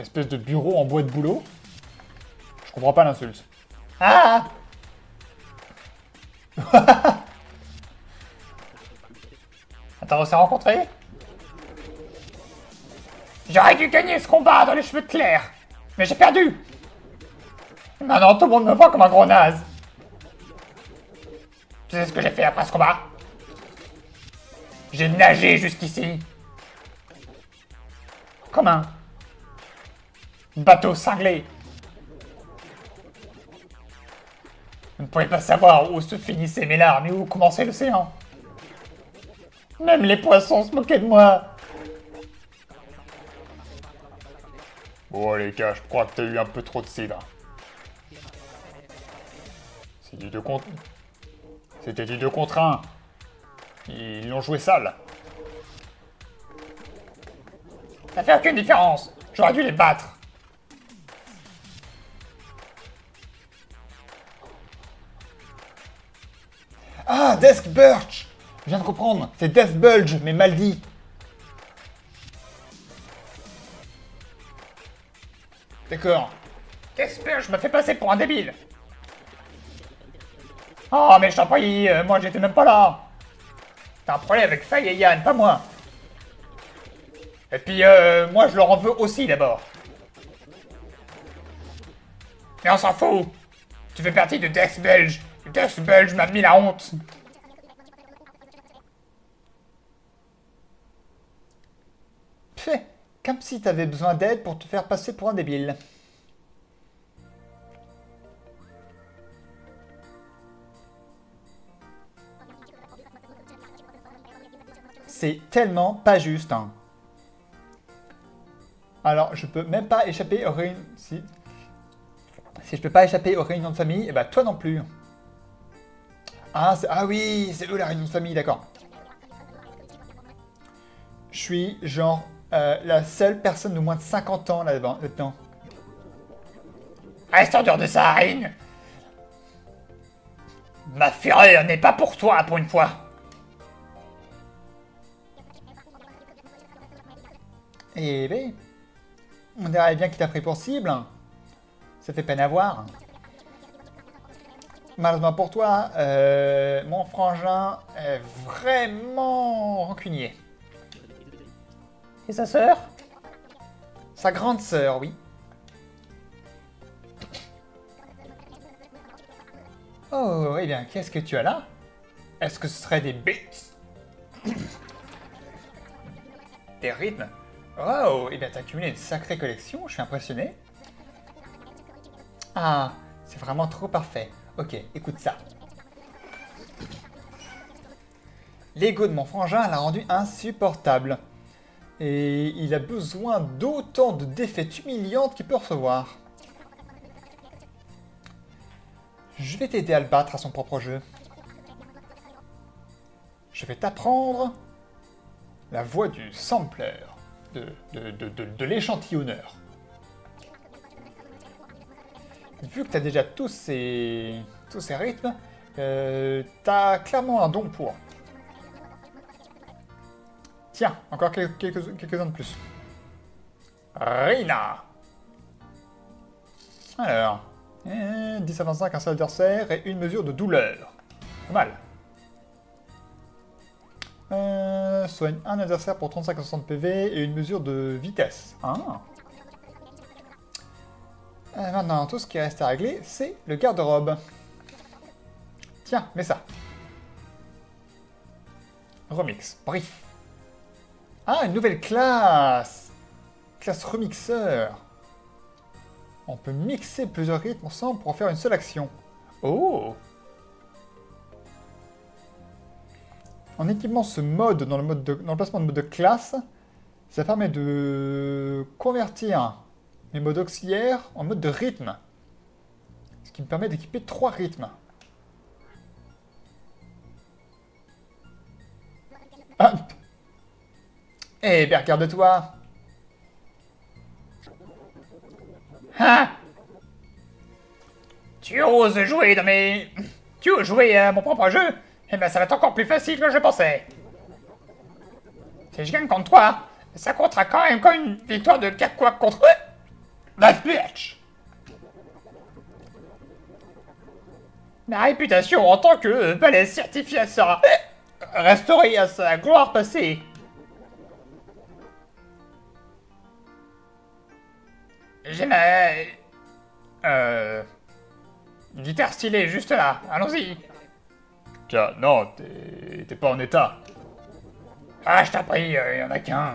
Espèce de bureau en bois de boulot. Je comprends pas l'insulte. Ah. Attends, on s'est rencontrés? J'aurais dû gagner ce combat dans les cheveux de Claire. Mais j'ai perdu. Maintenant, tout le monde me voit comme un gros naze. Tu sais ce que j'ai fait après ce combat? J'ai nagé jusqu'ici. Comme un... bateau cinglé. Vous ne pouvez pas savoir où se finissaient mes larmes et où commençait l'océan. Même les poissons se moquaient de moi. Bon les gars, je crois que t'as eu un peu trop de cidre. C'était du deux contre un. C'était du deux contre un. Ils l'ont joué sale. Ça fait aucune différence. J'aurais dû les battre. Ah, DeathBulge! Je viens de comprendre, c'est DeathBulge, mais mal dit. D'accord. DeathBulge m'a fait passer pour un débile. Oh, mais je t'en prie, euh, moi j'étais même pas là. T'as un problème avec Faye et Yann, pas moi. Et puis, euh, moi je leur en veux aussi d'abord. Mais on s'en fout. Tu fais partie de DeathBulge. DeathBulge m'a mis la honte. Comme si t'avais besoin d'aide pour te faire passer pour un débile. C'est tellement pas juste. Hein. Alors, je peux même pas échapper aux réunions... Si. Si je peux pas échapper aux réunions de famille, et bah toi non plus. Ah, ah oui, c'est eux la réunion de famille, d'accord. Je suis genre euh, la seule personne de moins de cinquante ans là-dedans. Reste dur de ça, Rine. Ma fureur n'est pas pour toi, pour une fois. Eh ben, on dirait bien qu'il t'a pris pour cible. Ça fait peine à voir. Malheureusement pour toi, euh, mon frangin est vraiment rancunier. Et sa sœur? Sa grande sœur, oui. Oh, eh bien, qu'est-ce que tu as là? Est-ce que ce serait des beats? Des rythmes? Oh, eh bien, t'as accumulé une sacrée collection, je suis impressionné. Ah, c'est vraiment trop parfait. Ok, écoute ça. L'ego de mon frangin l'a rendu insupportable. Et il a besoin d'autant de défaites humiliantes qu'il peut recevoir. Je vais t'aider à le battre à son propre jeu. Je vais t'apprendre la voix du sampler. De, de, de, de, de l'échantillonneur. Vu que tu as déjà tous ces, tous ces rythmes, euh, tu as clairement un don pour. Tiens, encore quelques, quelques, quelques-uns de plus. Rina. Alors, euh, dix à vingt-cinq, un seul adversaire et une mesure de douleur. Pas mal. Euh, soigne un adversaire pour trente-cinq à soixante P V et une mesure de vitesse. Hein? Euh, maintenant, tout ce qui reste à régler, c'est le garde-robe. Tiens, mets ça. Remix, brief. Ah, une nouvelle classe! Classe remixeur. On peut mixer plusieurs rythmes ensemble pour en faire une seule action. Oh! En équipant ce mode dans le, mode de, dans le placement de mode de classe, ça permet de convertir mes modes auxiliaires en mode de rythme. Ce qui me permet d'équiper trois rythmes. Ah. Eh bien, regarde-toi. Ah. Tu oses jouer dans mes... Tu oses jouer à mon propre jeu? Eh ben, ça va être encore plus facile que je pensais. Si je gagne contre toi, ça comptera quand même comme une victoire de Kakwak contre eux. DeathBulge. Ma réputation en tant que balèze certifié sera restaurée à sa gloire passée. J'ai ma... Euh... guitare stylée juste là. Allons-y. Tiens, non, t'es pas en état. Ah, je t'en prie, euh, y'en a qu'un.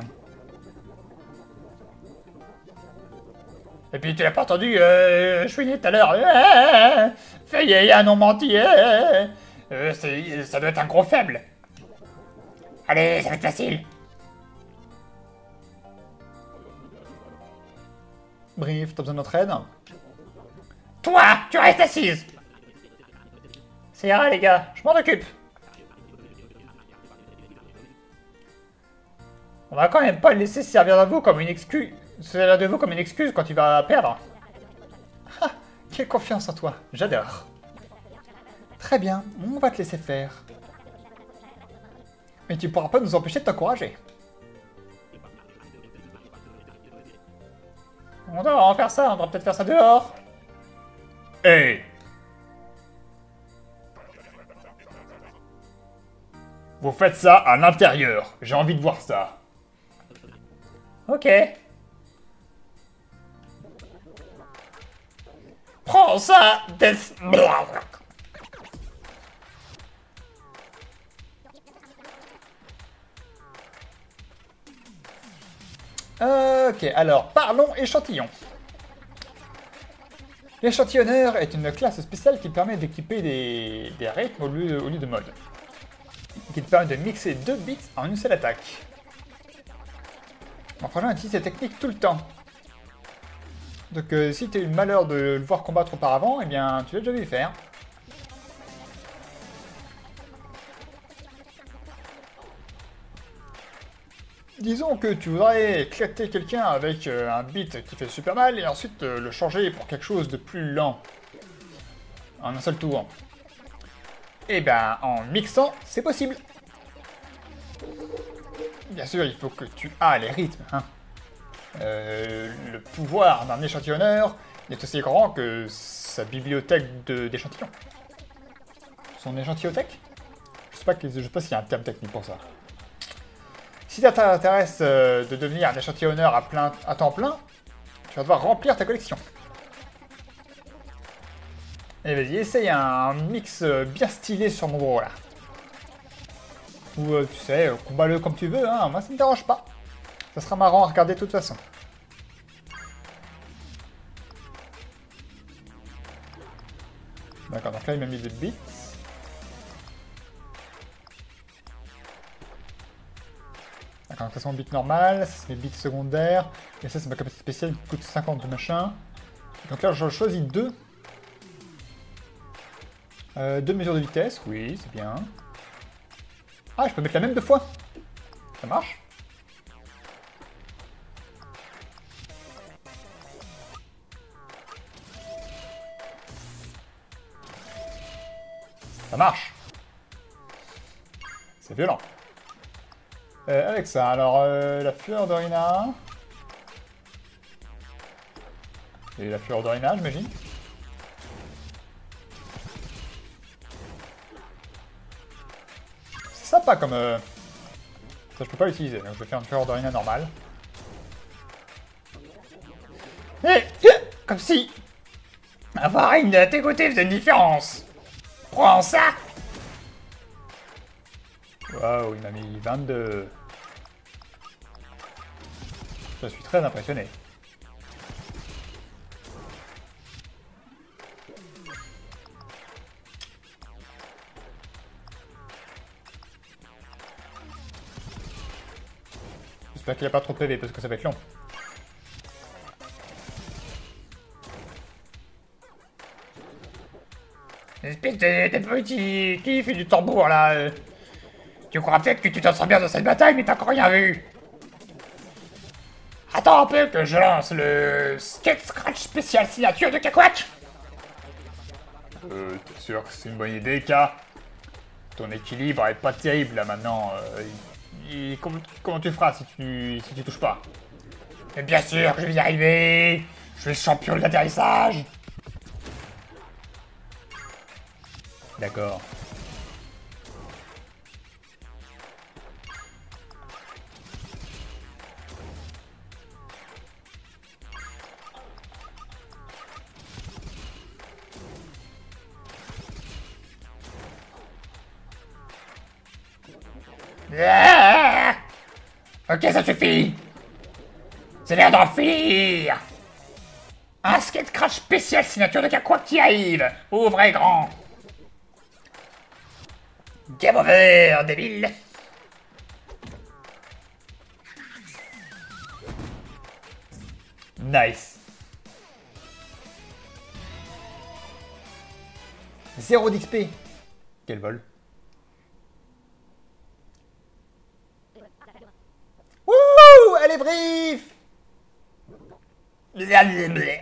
Et puis, tu l'as pas entendu, euh, je suis né tout à l'heure. Euh, Faye et Yann ont menti. Euh, euh, ça doit être un gros faible. Allez, ça va être facile. Brief, t'as besoin de notre aide? Toi, tu restes assise. Saïra, les gars, je m'en occupe. On va quand même pas le laisser servir de vous comme une excuse. Servir de vous comme une excuse quand il va perdre. Ah, quelle confiance en toi, j'adore. Très bien, on va te laisser faire. Mais tu pourras pas nous empêcher de t'encourager. On doit en faire ça, on va peut-être faire ça dehors. Hé hey. Vous faites ça à l'intérieur. J'ai envie de voir ça. Ok. Prends ça, Death... Ok, alors parlons échantillon. L'échantillonneur est une classe spéciale qui permet d'équiper des, des rythmes au lieu, au lieu de modes. Qui te permet de mixer deux bits en une seule attaque. Mon frangin utilise cette technique tout le temps. Donc euh, si tu as eu le malheur de le voir combattre auparavant, eh bien tu l'as déjà vu faire. Disons que tu voudrais éclater quelqu'un avec euh, un beat qui fait super mal et ensuite euh, le changer pour quelque chose de plus lent. En un seul tour. Et ben en mixant, c'est possible. Bien sûr, il faut que tu aies les rythmes. Hein. Euh, le pouvoir d'un échantillonneur est aussi grand que sa bibliothèque d'échantillons. Son échantillonthèque? Je sais pas, pas s'il y a un terme technique pour ça. Si ça t'intéresse euh, de devenir un échantillonneur à, plein, à temps plein, tu vas devoir remplir ta collection. Et vas-y, essaye un mix euh, bien stylé sur mon gros là. Ou euh, tu sais, combat-le comme tu veux, hein, moi ça ne me dérange pas. Ça sera marrant à regarder de toute façon. D'accord, donc là il m'a mis des bits. D'accord, donc ça c'est mon bit normal, ça c'est mes bits secondaires, et ça c'est ma capacité spéciale qui coûte cinquante machin. Donc là je choisis deux. Euh, deux mesures de vitesse, oui c'est bien. Ah, je peux mettre la même deux fois. Ça marche. Ça marche. C'est violent. Euh, avec ça, alors euh, la fleur de Rina. Et la fleur de Rina, j'imagine. C'est sympa comme... Euh... Ça, je peux pas l'utiliser, donc je vais faire une fleur de Rina normale. Et, comme si... Avoir une à tes côtés faisait une différence. Prends ça! Waouh, il m'a mis vingt-deux. Je suis très impressionné. J'espère qu'il n'y a pas trop de P V parce que ça va être long. Espèce de, de petit qui fait du tambour là. Euh, tu crois peut-être que tu t'en sors bien dans cette bataille, mais t'as encore rien vu. Attends un peu que je lance le skate scratch spécial signature de Kakwak. Euh, t'es sûr que c'est une bonne idée, K? Ton équilibre est pas terrible là maintenant. Euh, et, et, comment, comment tu feras si tu si tu touches pas? Mais bien sûr que je vais y arriver. Je suis le champion de l'atterrissage. D'accord. Ah! Ok, ça suffit. C'est l'air d'en finir. Un skate crash spécial signature de Kakwak qui arrive. Ouvrez grand. Game over, débile! Nice! Zéro d'X P! Quel vol! Wouh! Elle est brief! Blablabla.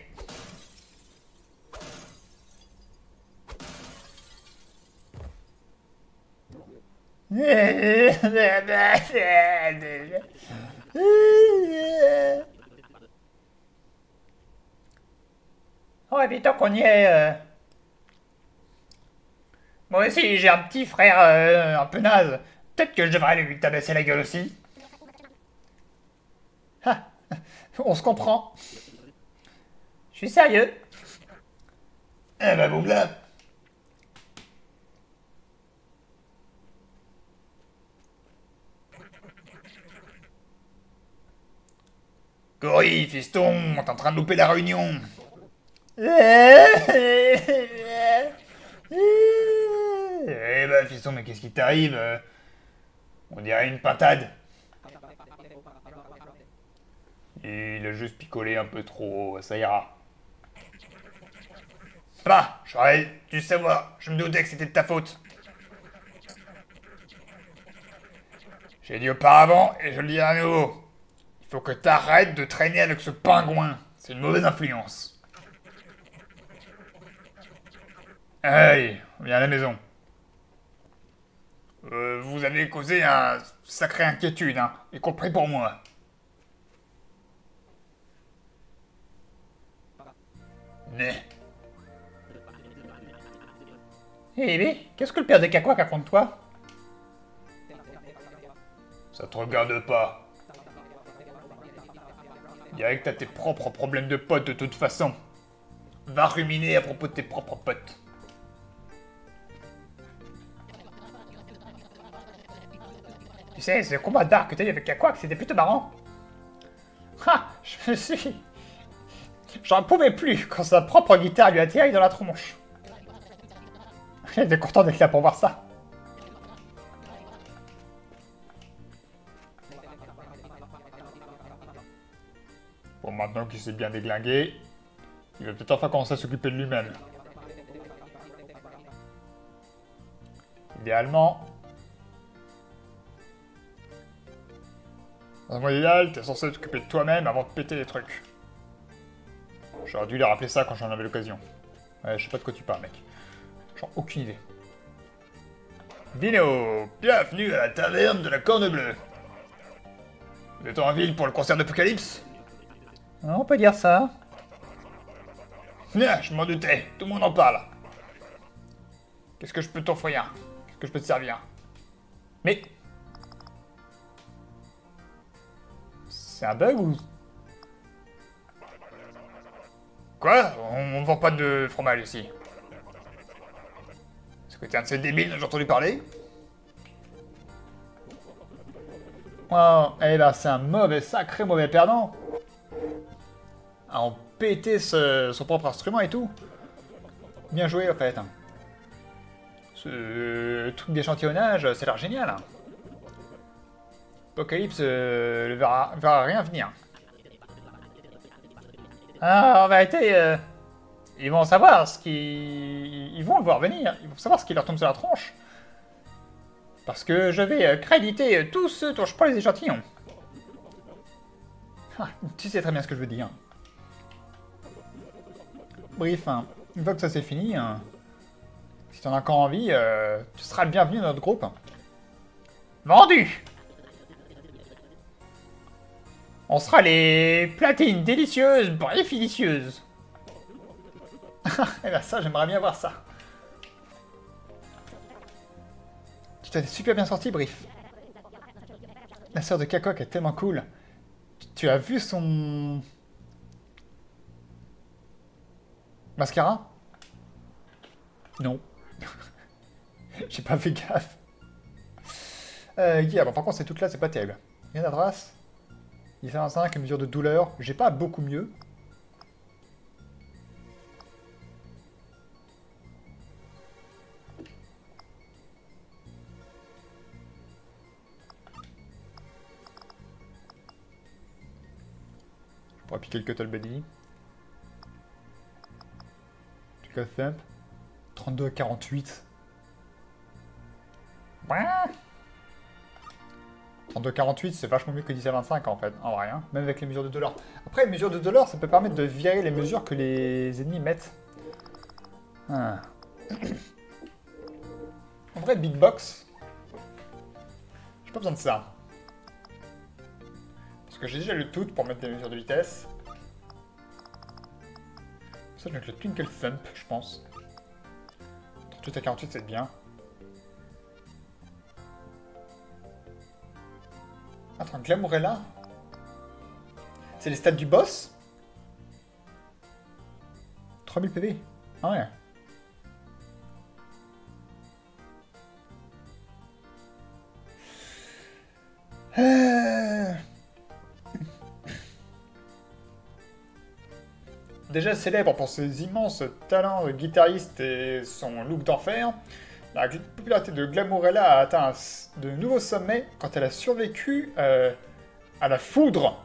Oh, et puis tant qu'on y est, euh... moi aussi j'ai un petit frère euh, un peu naze. Peut-être que je devrais lui tabasser la gueule aussi. Ah, on se comprend. Je suis sérieux. Eh ben bon blâme. Cory, fiston, t'es en train de louper la réunion. Eh ben, fiston, mais qu'est-ce qui t'arrive? On dirait une pintade. Il a juste picolé un peu trop, ça ira. Bah, j'aurais dû savoir, je me doutais que c'était de ta faute. J'ai dit auparavant et je le dis à nouveau. Il faut que t'arrêtes de traîner avec ce pingouin. C'est une mauvaise influence. Hey, on vient à la maison. Euh, vous avez causé un sacré inquiétude, hein, y compris pour moi. Mais... Eh bien, qu'est-ce que le père de Kakwak raconte toi? Ça te regarde pas. Je dirais que t'as tes propres problèmes de potes de toute façon. Va ruminer à propos de tes propres potes. Tu sais, ce combat d'art que t'as eu avec Kakwak, c'était plutôt marrant. Ah, je me suis... J'en pouvais plus quand sa propre guitare lui a tiré dans la tronche. J'étais content d'être là pour voir ça. Bon, maintenant qu'il s'est bien déglingué, il va peut-être enfin commencer à s'occuper de lui-même. Idéalement... Dans le monde idéal, t'es censé t'occuper de toi-même avant de péter les trucs. J'aurais dû leur rappeler ça quand j'en avais l'occasion. Ouais, je sais pas de quoi tu parles, mec. Aucune idée. Vino, bienvenue à la taverne de la Corne Bleue. Vous êtes en ville pour le concert d'Apocalypse? On peut dire ça. Bien, je m'en doutais, tout le monde en parle. Qu'est-ce que je peux t'offrir? Qu'est-ce que je peux te servir? Mais... C'est un bug ou... Quoi? On ne vend pas de fromage ici. C'était un de ces débiles dont j'ai entendu parler. Oh, eh ben c'est un mauvais, sacré mauvais perdant. À en péter ce, son propre instrument et tout. Bien joué en fait. Ce truc d'échantillonnage, ça a l'air génial. Pokélypse euh, ne verra, verra rien venir. Ah, en vérité... Euh Ils vont savoir ce qui... Ils vont le voir venir. Ils vont savoir ce qui leur tombe sur la tronche. Parce que je vais créditer tous ceux dont je prends les échantillons. Ah, tu sais très bien ce que je veux dire. Bref, hein, une fois que ça c'est fini, hein, si t'en as encore envie, euh, tu seras le bienvenu dans notre groupe. Vendu! On sera les platines délicieuses, bref, délicieuses. Eh ben ça, j'aimerais bien voir ça. Tu t'es super bien sorti, Brief. La sœur de Kakwak est tellement cool. Tu as vu son... Mascara? Non. J'ai pas fait gaffe. Euh, yeah, bon, par contre, c'est toute là, c'est pas terrible. Rien d'adresse. Il fait un cinq, mesure de douleur. J'ai pas beaucoup mieux. On va piquer le Cuddle Buddy. Du Cuddle Thump. trente-deux à quarante-huit. trente-deux à quarante-huit, c'est vachement mieux que dix à vingt-cinq en fait, en vrai, hein. Même avec les mesures de dollars. Après, les mesures de dollars, ça peut permettre de virer les mesures que les ennemis mettent. Ah. En vrai, Big Box, j'ai pas besoin de ça. J'ai déjà le tout pour mettre des mesures de vitesse. Ça, je mets le Twinkle Thump, je pense. trente-huit à quarante-huit, c'est bien. Attends, Glamorella. C'est les stats du boss. trois mille P V. Ah ouais. Euh... déjà célèbre pour ses immenses talents de guitariste et son look d'enfer, la popularité de Glamorella a atteint de nouveaux sommets quand elle a survécu euh, à la foudre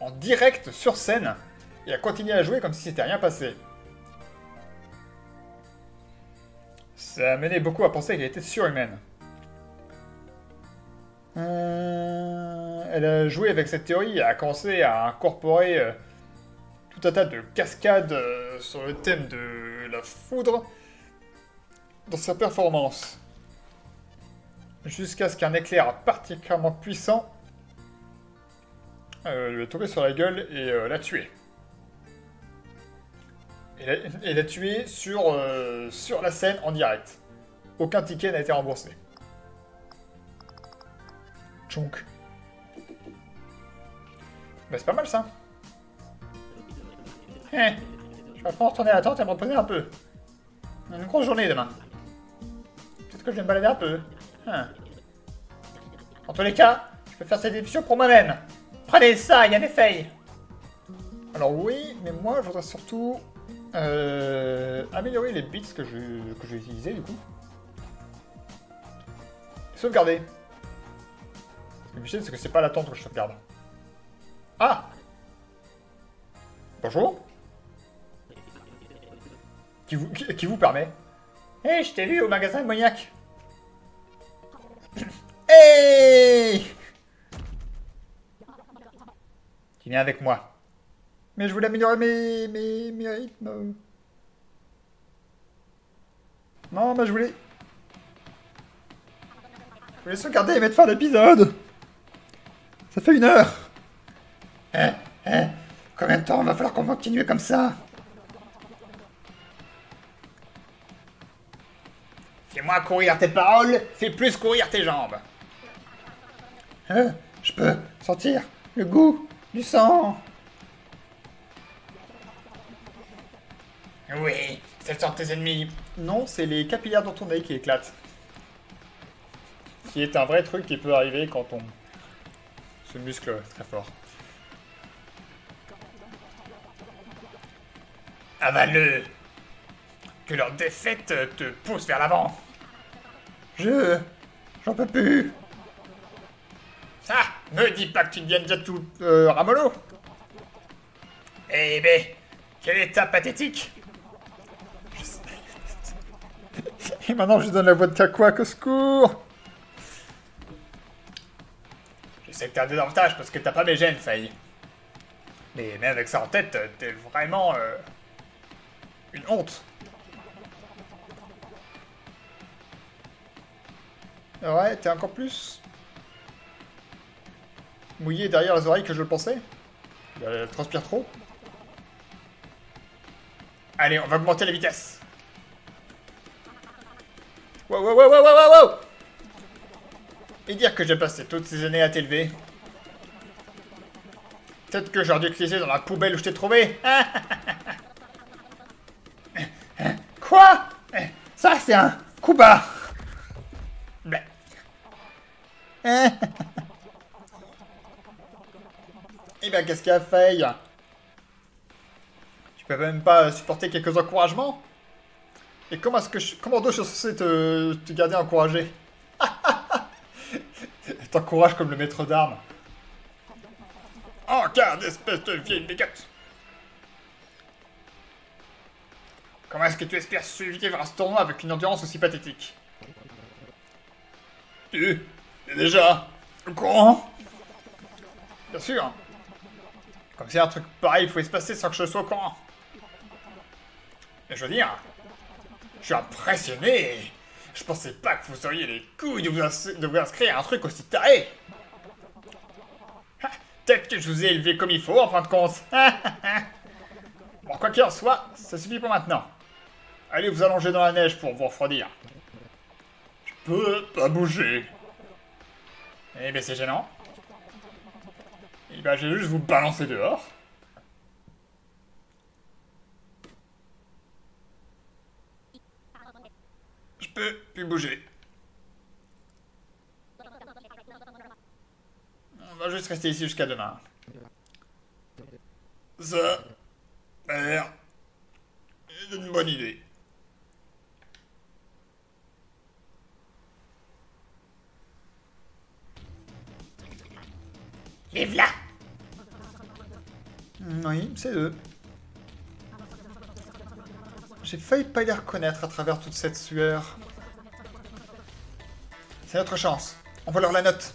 en direct sur scène et a continué à jouer comme si c'était rien passé. Ça a mené beaucoup à penser qu'elle était surhumaine. Euh, elle a joué avec cette théorie et a commencé à incorporer euh, tout un tas de cascades euh, sur le thème de la foudre dans sa performance. Jusqu'à ce qu'un éclair particulièrement puissant euh, lui a tombé sur la gueule et euh, l'a tué. Et l'a tué sur, euh, sur la scène en direct. Aucun ticket n'a été remboursé. Tchonk. Bah c'est pas mal ça. Eh, je vais pas retourner à la tente et me reposer un peu. Une grosse journée demain. Peut-être que je vais me balader un peu. Hein. En tous les cas, je peux faire cette émission pour moi-même. Prenez ça, Yann et Faye. Alors oui, mais moi je voudrais surtout... Euh, améliorer les bits que je, que je vais utiliser du coup. Sauvegarder. Le but c'est que c'est pas l'attente que je sauvegarde. Ah. Bonjour. Qui vous, qui, qui vous permet? Hé, hey, je t'ai vu au magasin de Mognac. Hey. Tu viens avec moi. Mais je voulais améliorer mes, mes, mes rythmes. Non, mais je voulais... Je voulais sauvegarder et mettre fin à l'épisode. Ça fait une heure. Eh, eh, combien de temps va falloir qu'on continue comme ça? Fais-moi courir tes paroles, fais plus courir tes jambes. Euh, je peux sentir le goût du sang. Oui, c'est le sang de tes ennemis. Non, c'est les capillaires dans ton nez qui éclatent. Qui est un vrai truc qui peut arriver quand on se muscle très fort. Avale-le. Que leur défaite te pousse vers l'avant. Je... J'en peux plus. Ah, me dis pas que tu deviennes déjà tout euh, ramolo. Eh ben, quel état pathétique. Et maintenant, je donne la voix de Kakwak, au secours! Je sais que t'as un désavantage parce que t'as pas mes gènes, Faye. Mais même avec ça en tête, t'es vraiment... Euh, une honte. Ouais, t'es encore plus... mouillé derrière les oreilles que je le pensais. Elle transpire trop. Allez, on va augmenter la vitesse. Wow, wow, wow, wow, wow, wow. Et dire que j'ai passé toutes ces années à t'élever. Peut-être que j'aurais dû te laisser dans la poubelle où je t'ai trouvé. Quoi? Ça, c'est un coup bas. Eh ben, qu'est-ce qu'il a fait? Tu peux même pas supporter quelques encouragements? Et comment est-ce que je... Comment d'autres je suis censé te, te garder encouragé? T'encourages comme le maître d'armes. Encore d'espèce de vieille bigote. Comment est-ce que tu espères survivre à ce tournoi avec une endurance aussi pathétique? Tu es déjà au courant? Bien sûr. Comme si un truc pareil pouvait se passer sans que je sois au courant. Mais je veux dire... Je suis impressionné. Je pensais pas que vous auriez les couilles de vous, ins de vous inscrire à un truc aussi taré. Ah, peut-être que je vous ai élevé comme il faut en fin de compte. Bon, quoi qu'il en soit, ça suffit pour maintenant. Allez vous allonger dans la neige pour vous refroidir. Je peux pas bouger. Eh ben c'est gênant. Eh ben je vais juste vous balancer dehors. Je peux plus bouger. On va juste rester ici jusqu'à demain. Ça Ça a l'air d'une bonne idée. Les v'là. Oui, c'est eux. J'ai failli pas les reconnaître à travers toute cette sueur. C'est notre chance. On va leur la note.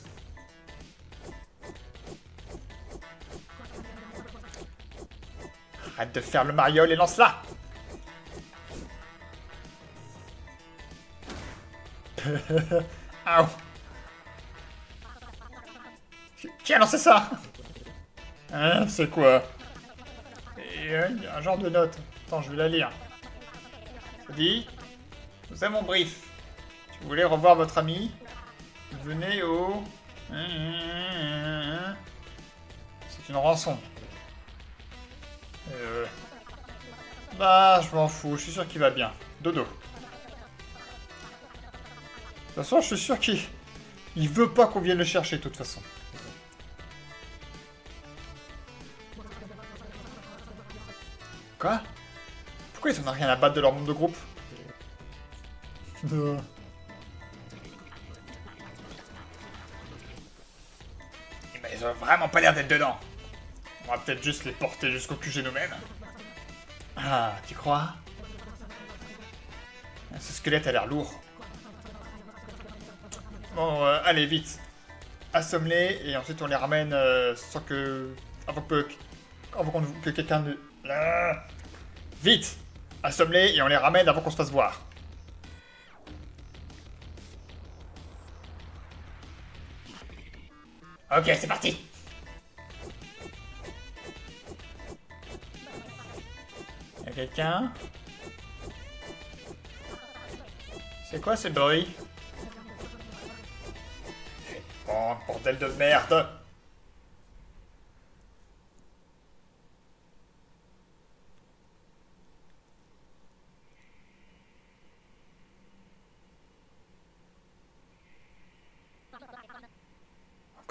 Arrête de faire le mariole et lance-la. Qui a lancé ça? Hein, c'est quoi? Et euh, y a un genre de note. Attends, je vais la lire. Ça dit... Nous avons brief. Si vous voulez revoir votre ami, venez au... C'est une rançon. Euh... Bah, je m'en fous. Je suis sûr qu'il va bien. Dodo. De toute façon, je suis sûr qu'il... Il veut pas qu'on vienne le chercher, de toute façon. Quoi? Pourquoi ils en ont rien à battre de leur monde de groupe? De... Eh ben ils ont vraiment pas l'air d'être dedans. On va peut-être juste les porter jusqu'au Q G nous-mêmes. Ah, tu crois? Ce squelette a l'air lourd. Bon, euh, allez, vite. Assomme-les et ensuite on les ramène euh, sans que... Avant que, Avant que quelqu'un ne... Là. Vite, assomme-les et on les ramène avant qu'on se fasse voir. Ok, c'est parti. Y'a quelqu'un? C'est quoi ce bruit? Bon, bordel de merde.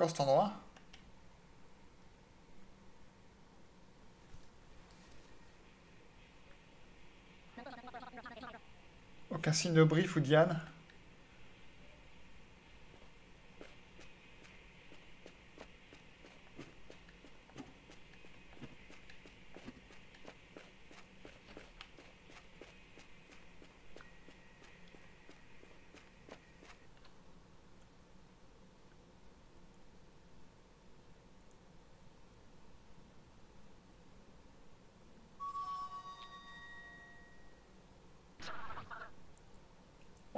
Cet endroit. Aucun signe de brief ou Diane.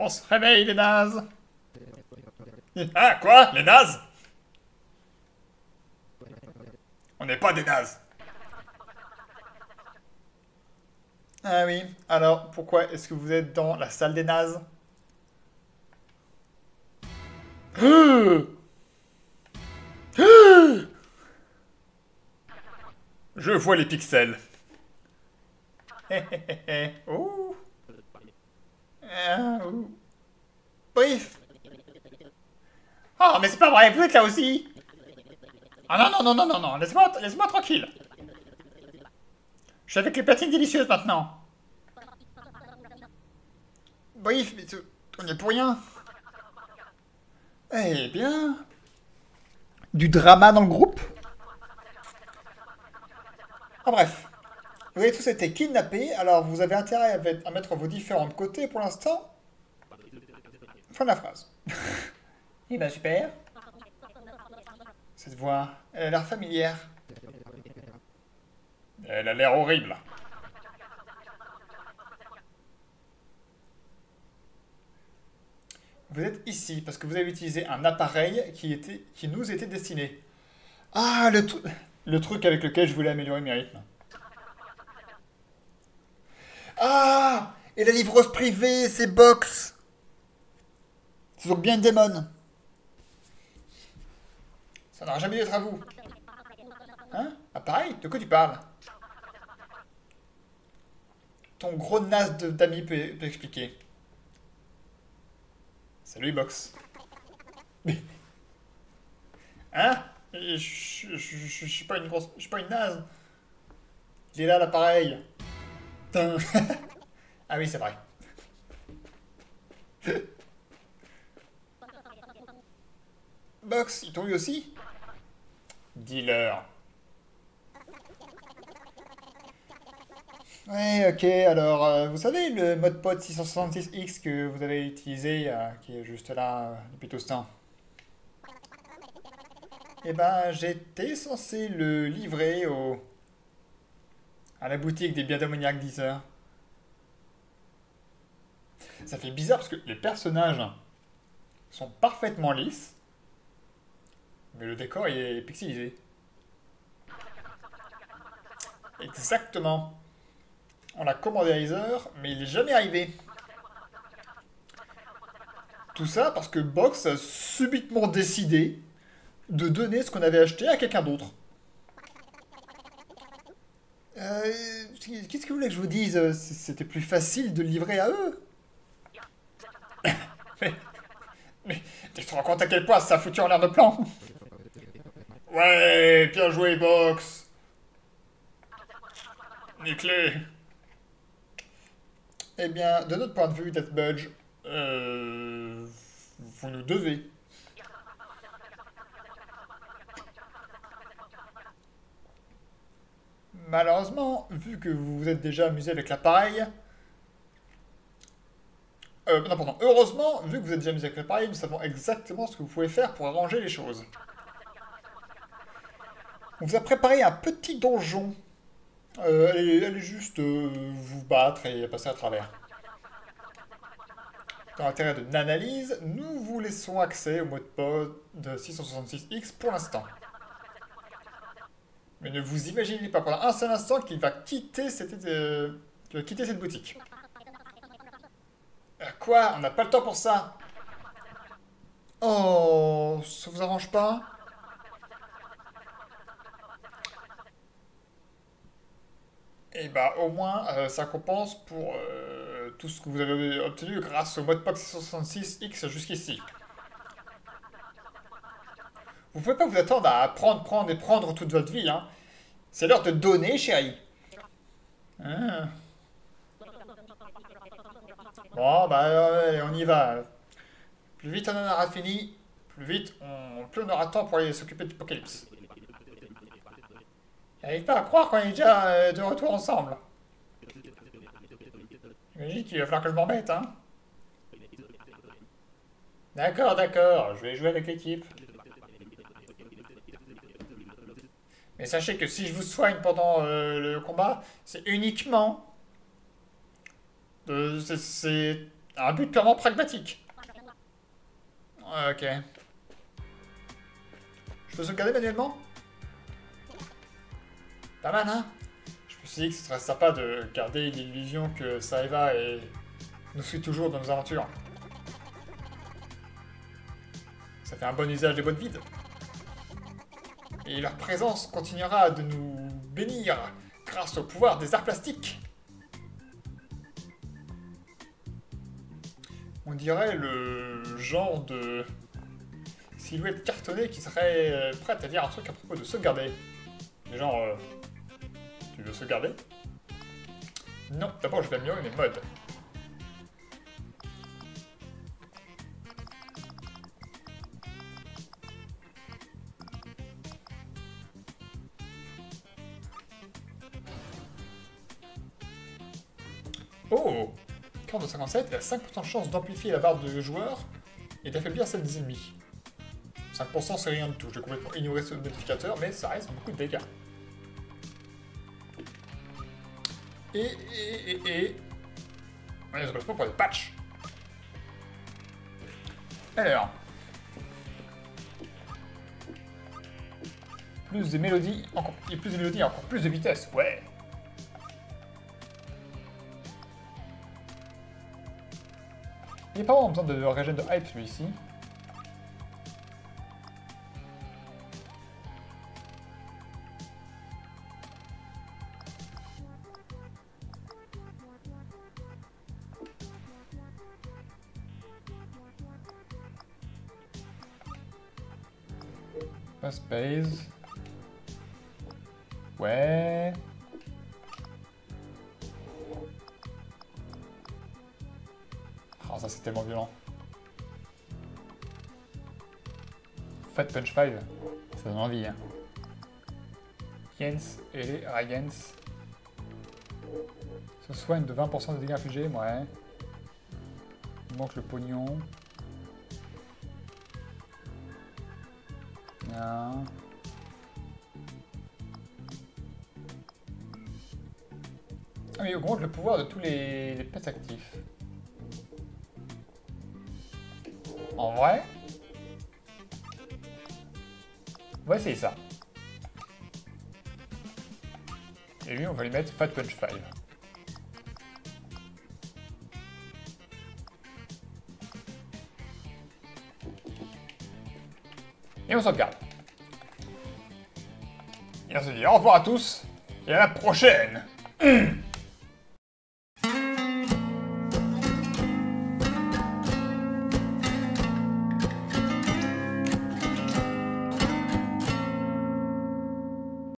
On se réveille, les nazes! Ah, quoi? Les nazes? On n'est pas des nazes! Ah oui, alors pourquoi est-ce que vous êtes dans la salle des nazes? Je vois les pixels. Oh. Euh... Brief. Oh, mais c'est pas vrai, vous êtes là aussi. Ah oh, non, non, non, non, non, non, laisse-moi laisse tranquille. Je suis avec les platines délicieuses maintenant. Brief, mais on est pour rien. Eh bien... Du drama dans le groupe. En oh, bref. Vous avez tous été kidnappés, alors vous avez intérêt à mettre vos différents de côté pour l'instant. Fin de la phrase. Eh ben super. Cette voix, elle a l'air familière. Elle a l'air horrible. Vous êtes ici parce que vous avez utilisé un appareil qui, était, qui nous était destiné. Ah, le, tru le truc avec lequel je voulais améliorer mes rythmes. Ah! Et la livreuse privée, ces box! C'est donc bien une démon. Ça n'aura jamais dû être à vous. Hein? Ah pareil? De quoi tu parles? Ton gros naze d'amis peut, peut expliquer. Salut, box. Hein? Je suis pas une grosse... Je suis pas une naze. Il est là, l'appareil. Ah oui, c'est vrai. Box, ils t'ont eu aussi? Dealer. Ouais, ok, alors, euh, vous savez, le Mod Pod six cent soixante-six X que vous avez utilisé, euh, qui est juste là, euh, depuis tout ce temps. Eh ben, j'étais censé le livrer au... à la boutique des biodémoniaques d'Iser. Ça fait bizarre parce que les personnages sont parfaitement lisses, mais le décor est pixelisé. Exactement. On l'a commandé à Elizer, mais il n'est jamais arrivé. Tout ça parce que Box a subitement décidé de donner ce qu'on avait acheté à quelqu'un d'autre. Euh, Qu'est-ce que vous voulez que je vous dise? C'était plus facile de le livrer à eux. mais, mais tu te rends compte à quel point ça a foutu en l'air de plan? Ouais, bien joué, Box. Nique-les. Eh bien, de notre point de vue, DeathBulge, euh, vous nous devez. Malheureusement, vu que vous vous êtes déjà amusé avec l'appareil... Euh, non, pardon. Heureusement, vu que vous êtes déjà amusé avec l'appareil, nous savons exactement ce que vous pouvez faire pour arranger les choses. On vous a préparé un petit donjon. Euh, allez, allez juste euh, vous battre et passer à travers. Dans l'intérêt de l'analyse, nous vous laissons accès au mode pod de six cent soixante-six X pour l'instant. Mais ne vous imaginez pas pendant un seul instant qu'il va quitter cette, euh, quitter cette boutique. Euh, quoi? On n'a pas le temps pour ça. Oh, ça vous arrange pas? Et bah au moins euh, ça compense pour euh, tout ce que vous avez obtenu grâce au mode P O C six cent soixante-six X jusqu'ici. Vous pouvez pas vous attendre à prendre, prendre et prendre toute votre vie, hein. C'est l'heure de donner, chérie. Hein. Bon bah euh, on y va. Plus vite on en aura fini, plus vite on, plus on aura temps pour aller s'occuper du Pokélypse. J'arrive pas à croire qu'on est déjà euh, de retour ensemble. J'imagine qu'il va falloir que je m'embête, hein. D'accord, d'accord, je vais jouer avec l'équipe. Mais sachez que si je vous soigne pendant euh, le combat, c'est uniquement... Euh, c'est un but purement pragmatique. Ok. Je peux sauvegarder manuellement? Pas mal, hein? Je me suis dit que ce serait sympa de garder l'illusion que Saïra et... nous suit toujours dans nos aventures. Ça fait un bon usage des boîtes vides. Et leur présence continuera de nous bénir grâce au pouvoir des arts plastiques. On dirait le genre de silhouette cartonnée qui serait prête à dire un truc à propos de sauvegarder. Les gens... Euh... Tu veux sauvegarder? Non, d'abord je vais améliorer mes modes. Oh, quarante de cinquante-sept, elle a cinq pour cent de chance d'amplifier la barre de joueur et d'affaiblir celle des ennemis. cinq pour cent c'est rien du tout, j'ai complètement ignoré ce modificateur, mais ça reste beaucoup de dégâts. Et, et, et, et... on est resté pour les patchs. Alors... Plus de mélodies, encore et plus de mélodies, encore plus de vitesse, ouais. Il n'y a pas vraiment besoin de régène de hype celui-ci. Space. Ouais. Oh, ça, c'est tellement violent. Fat Punch cinq, ça donne envie, hein. Jens et les Ryans se soignent de vingt pour cent de dégâts infligés, ouais. Il manque le pognon. Non. Ah, mais il augmente le pouvoir de tous les, les pets actifs. En vrai, on va essayer ça. Et lui, on va lui mettre Fat Punch cinq. Et on sauvegarde. Et on se dit au revoir à tous et à la prochaine.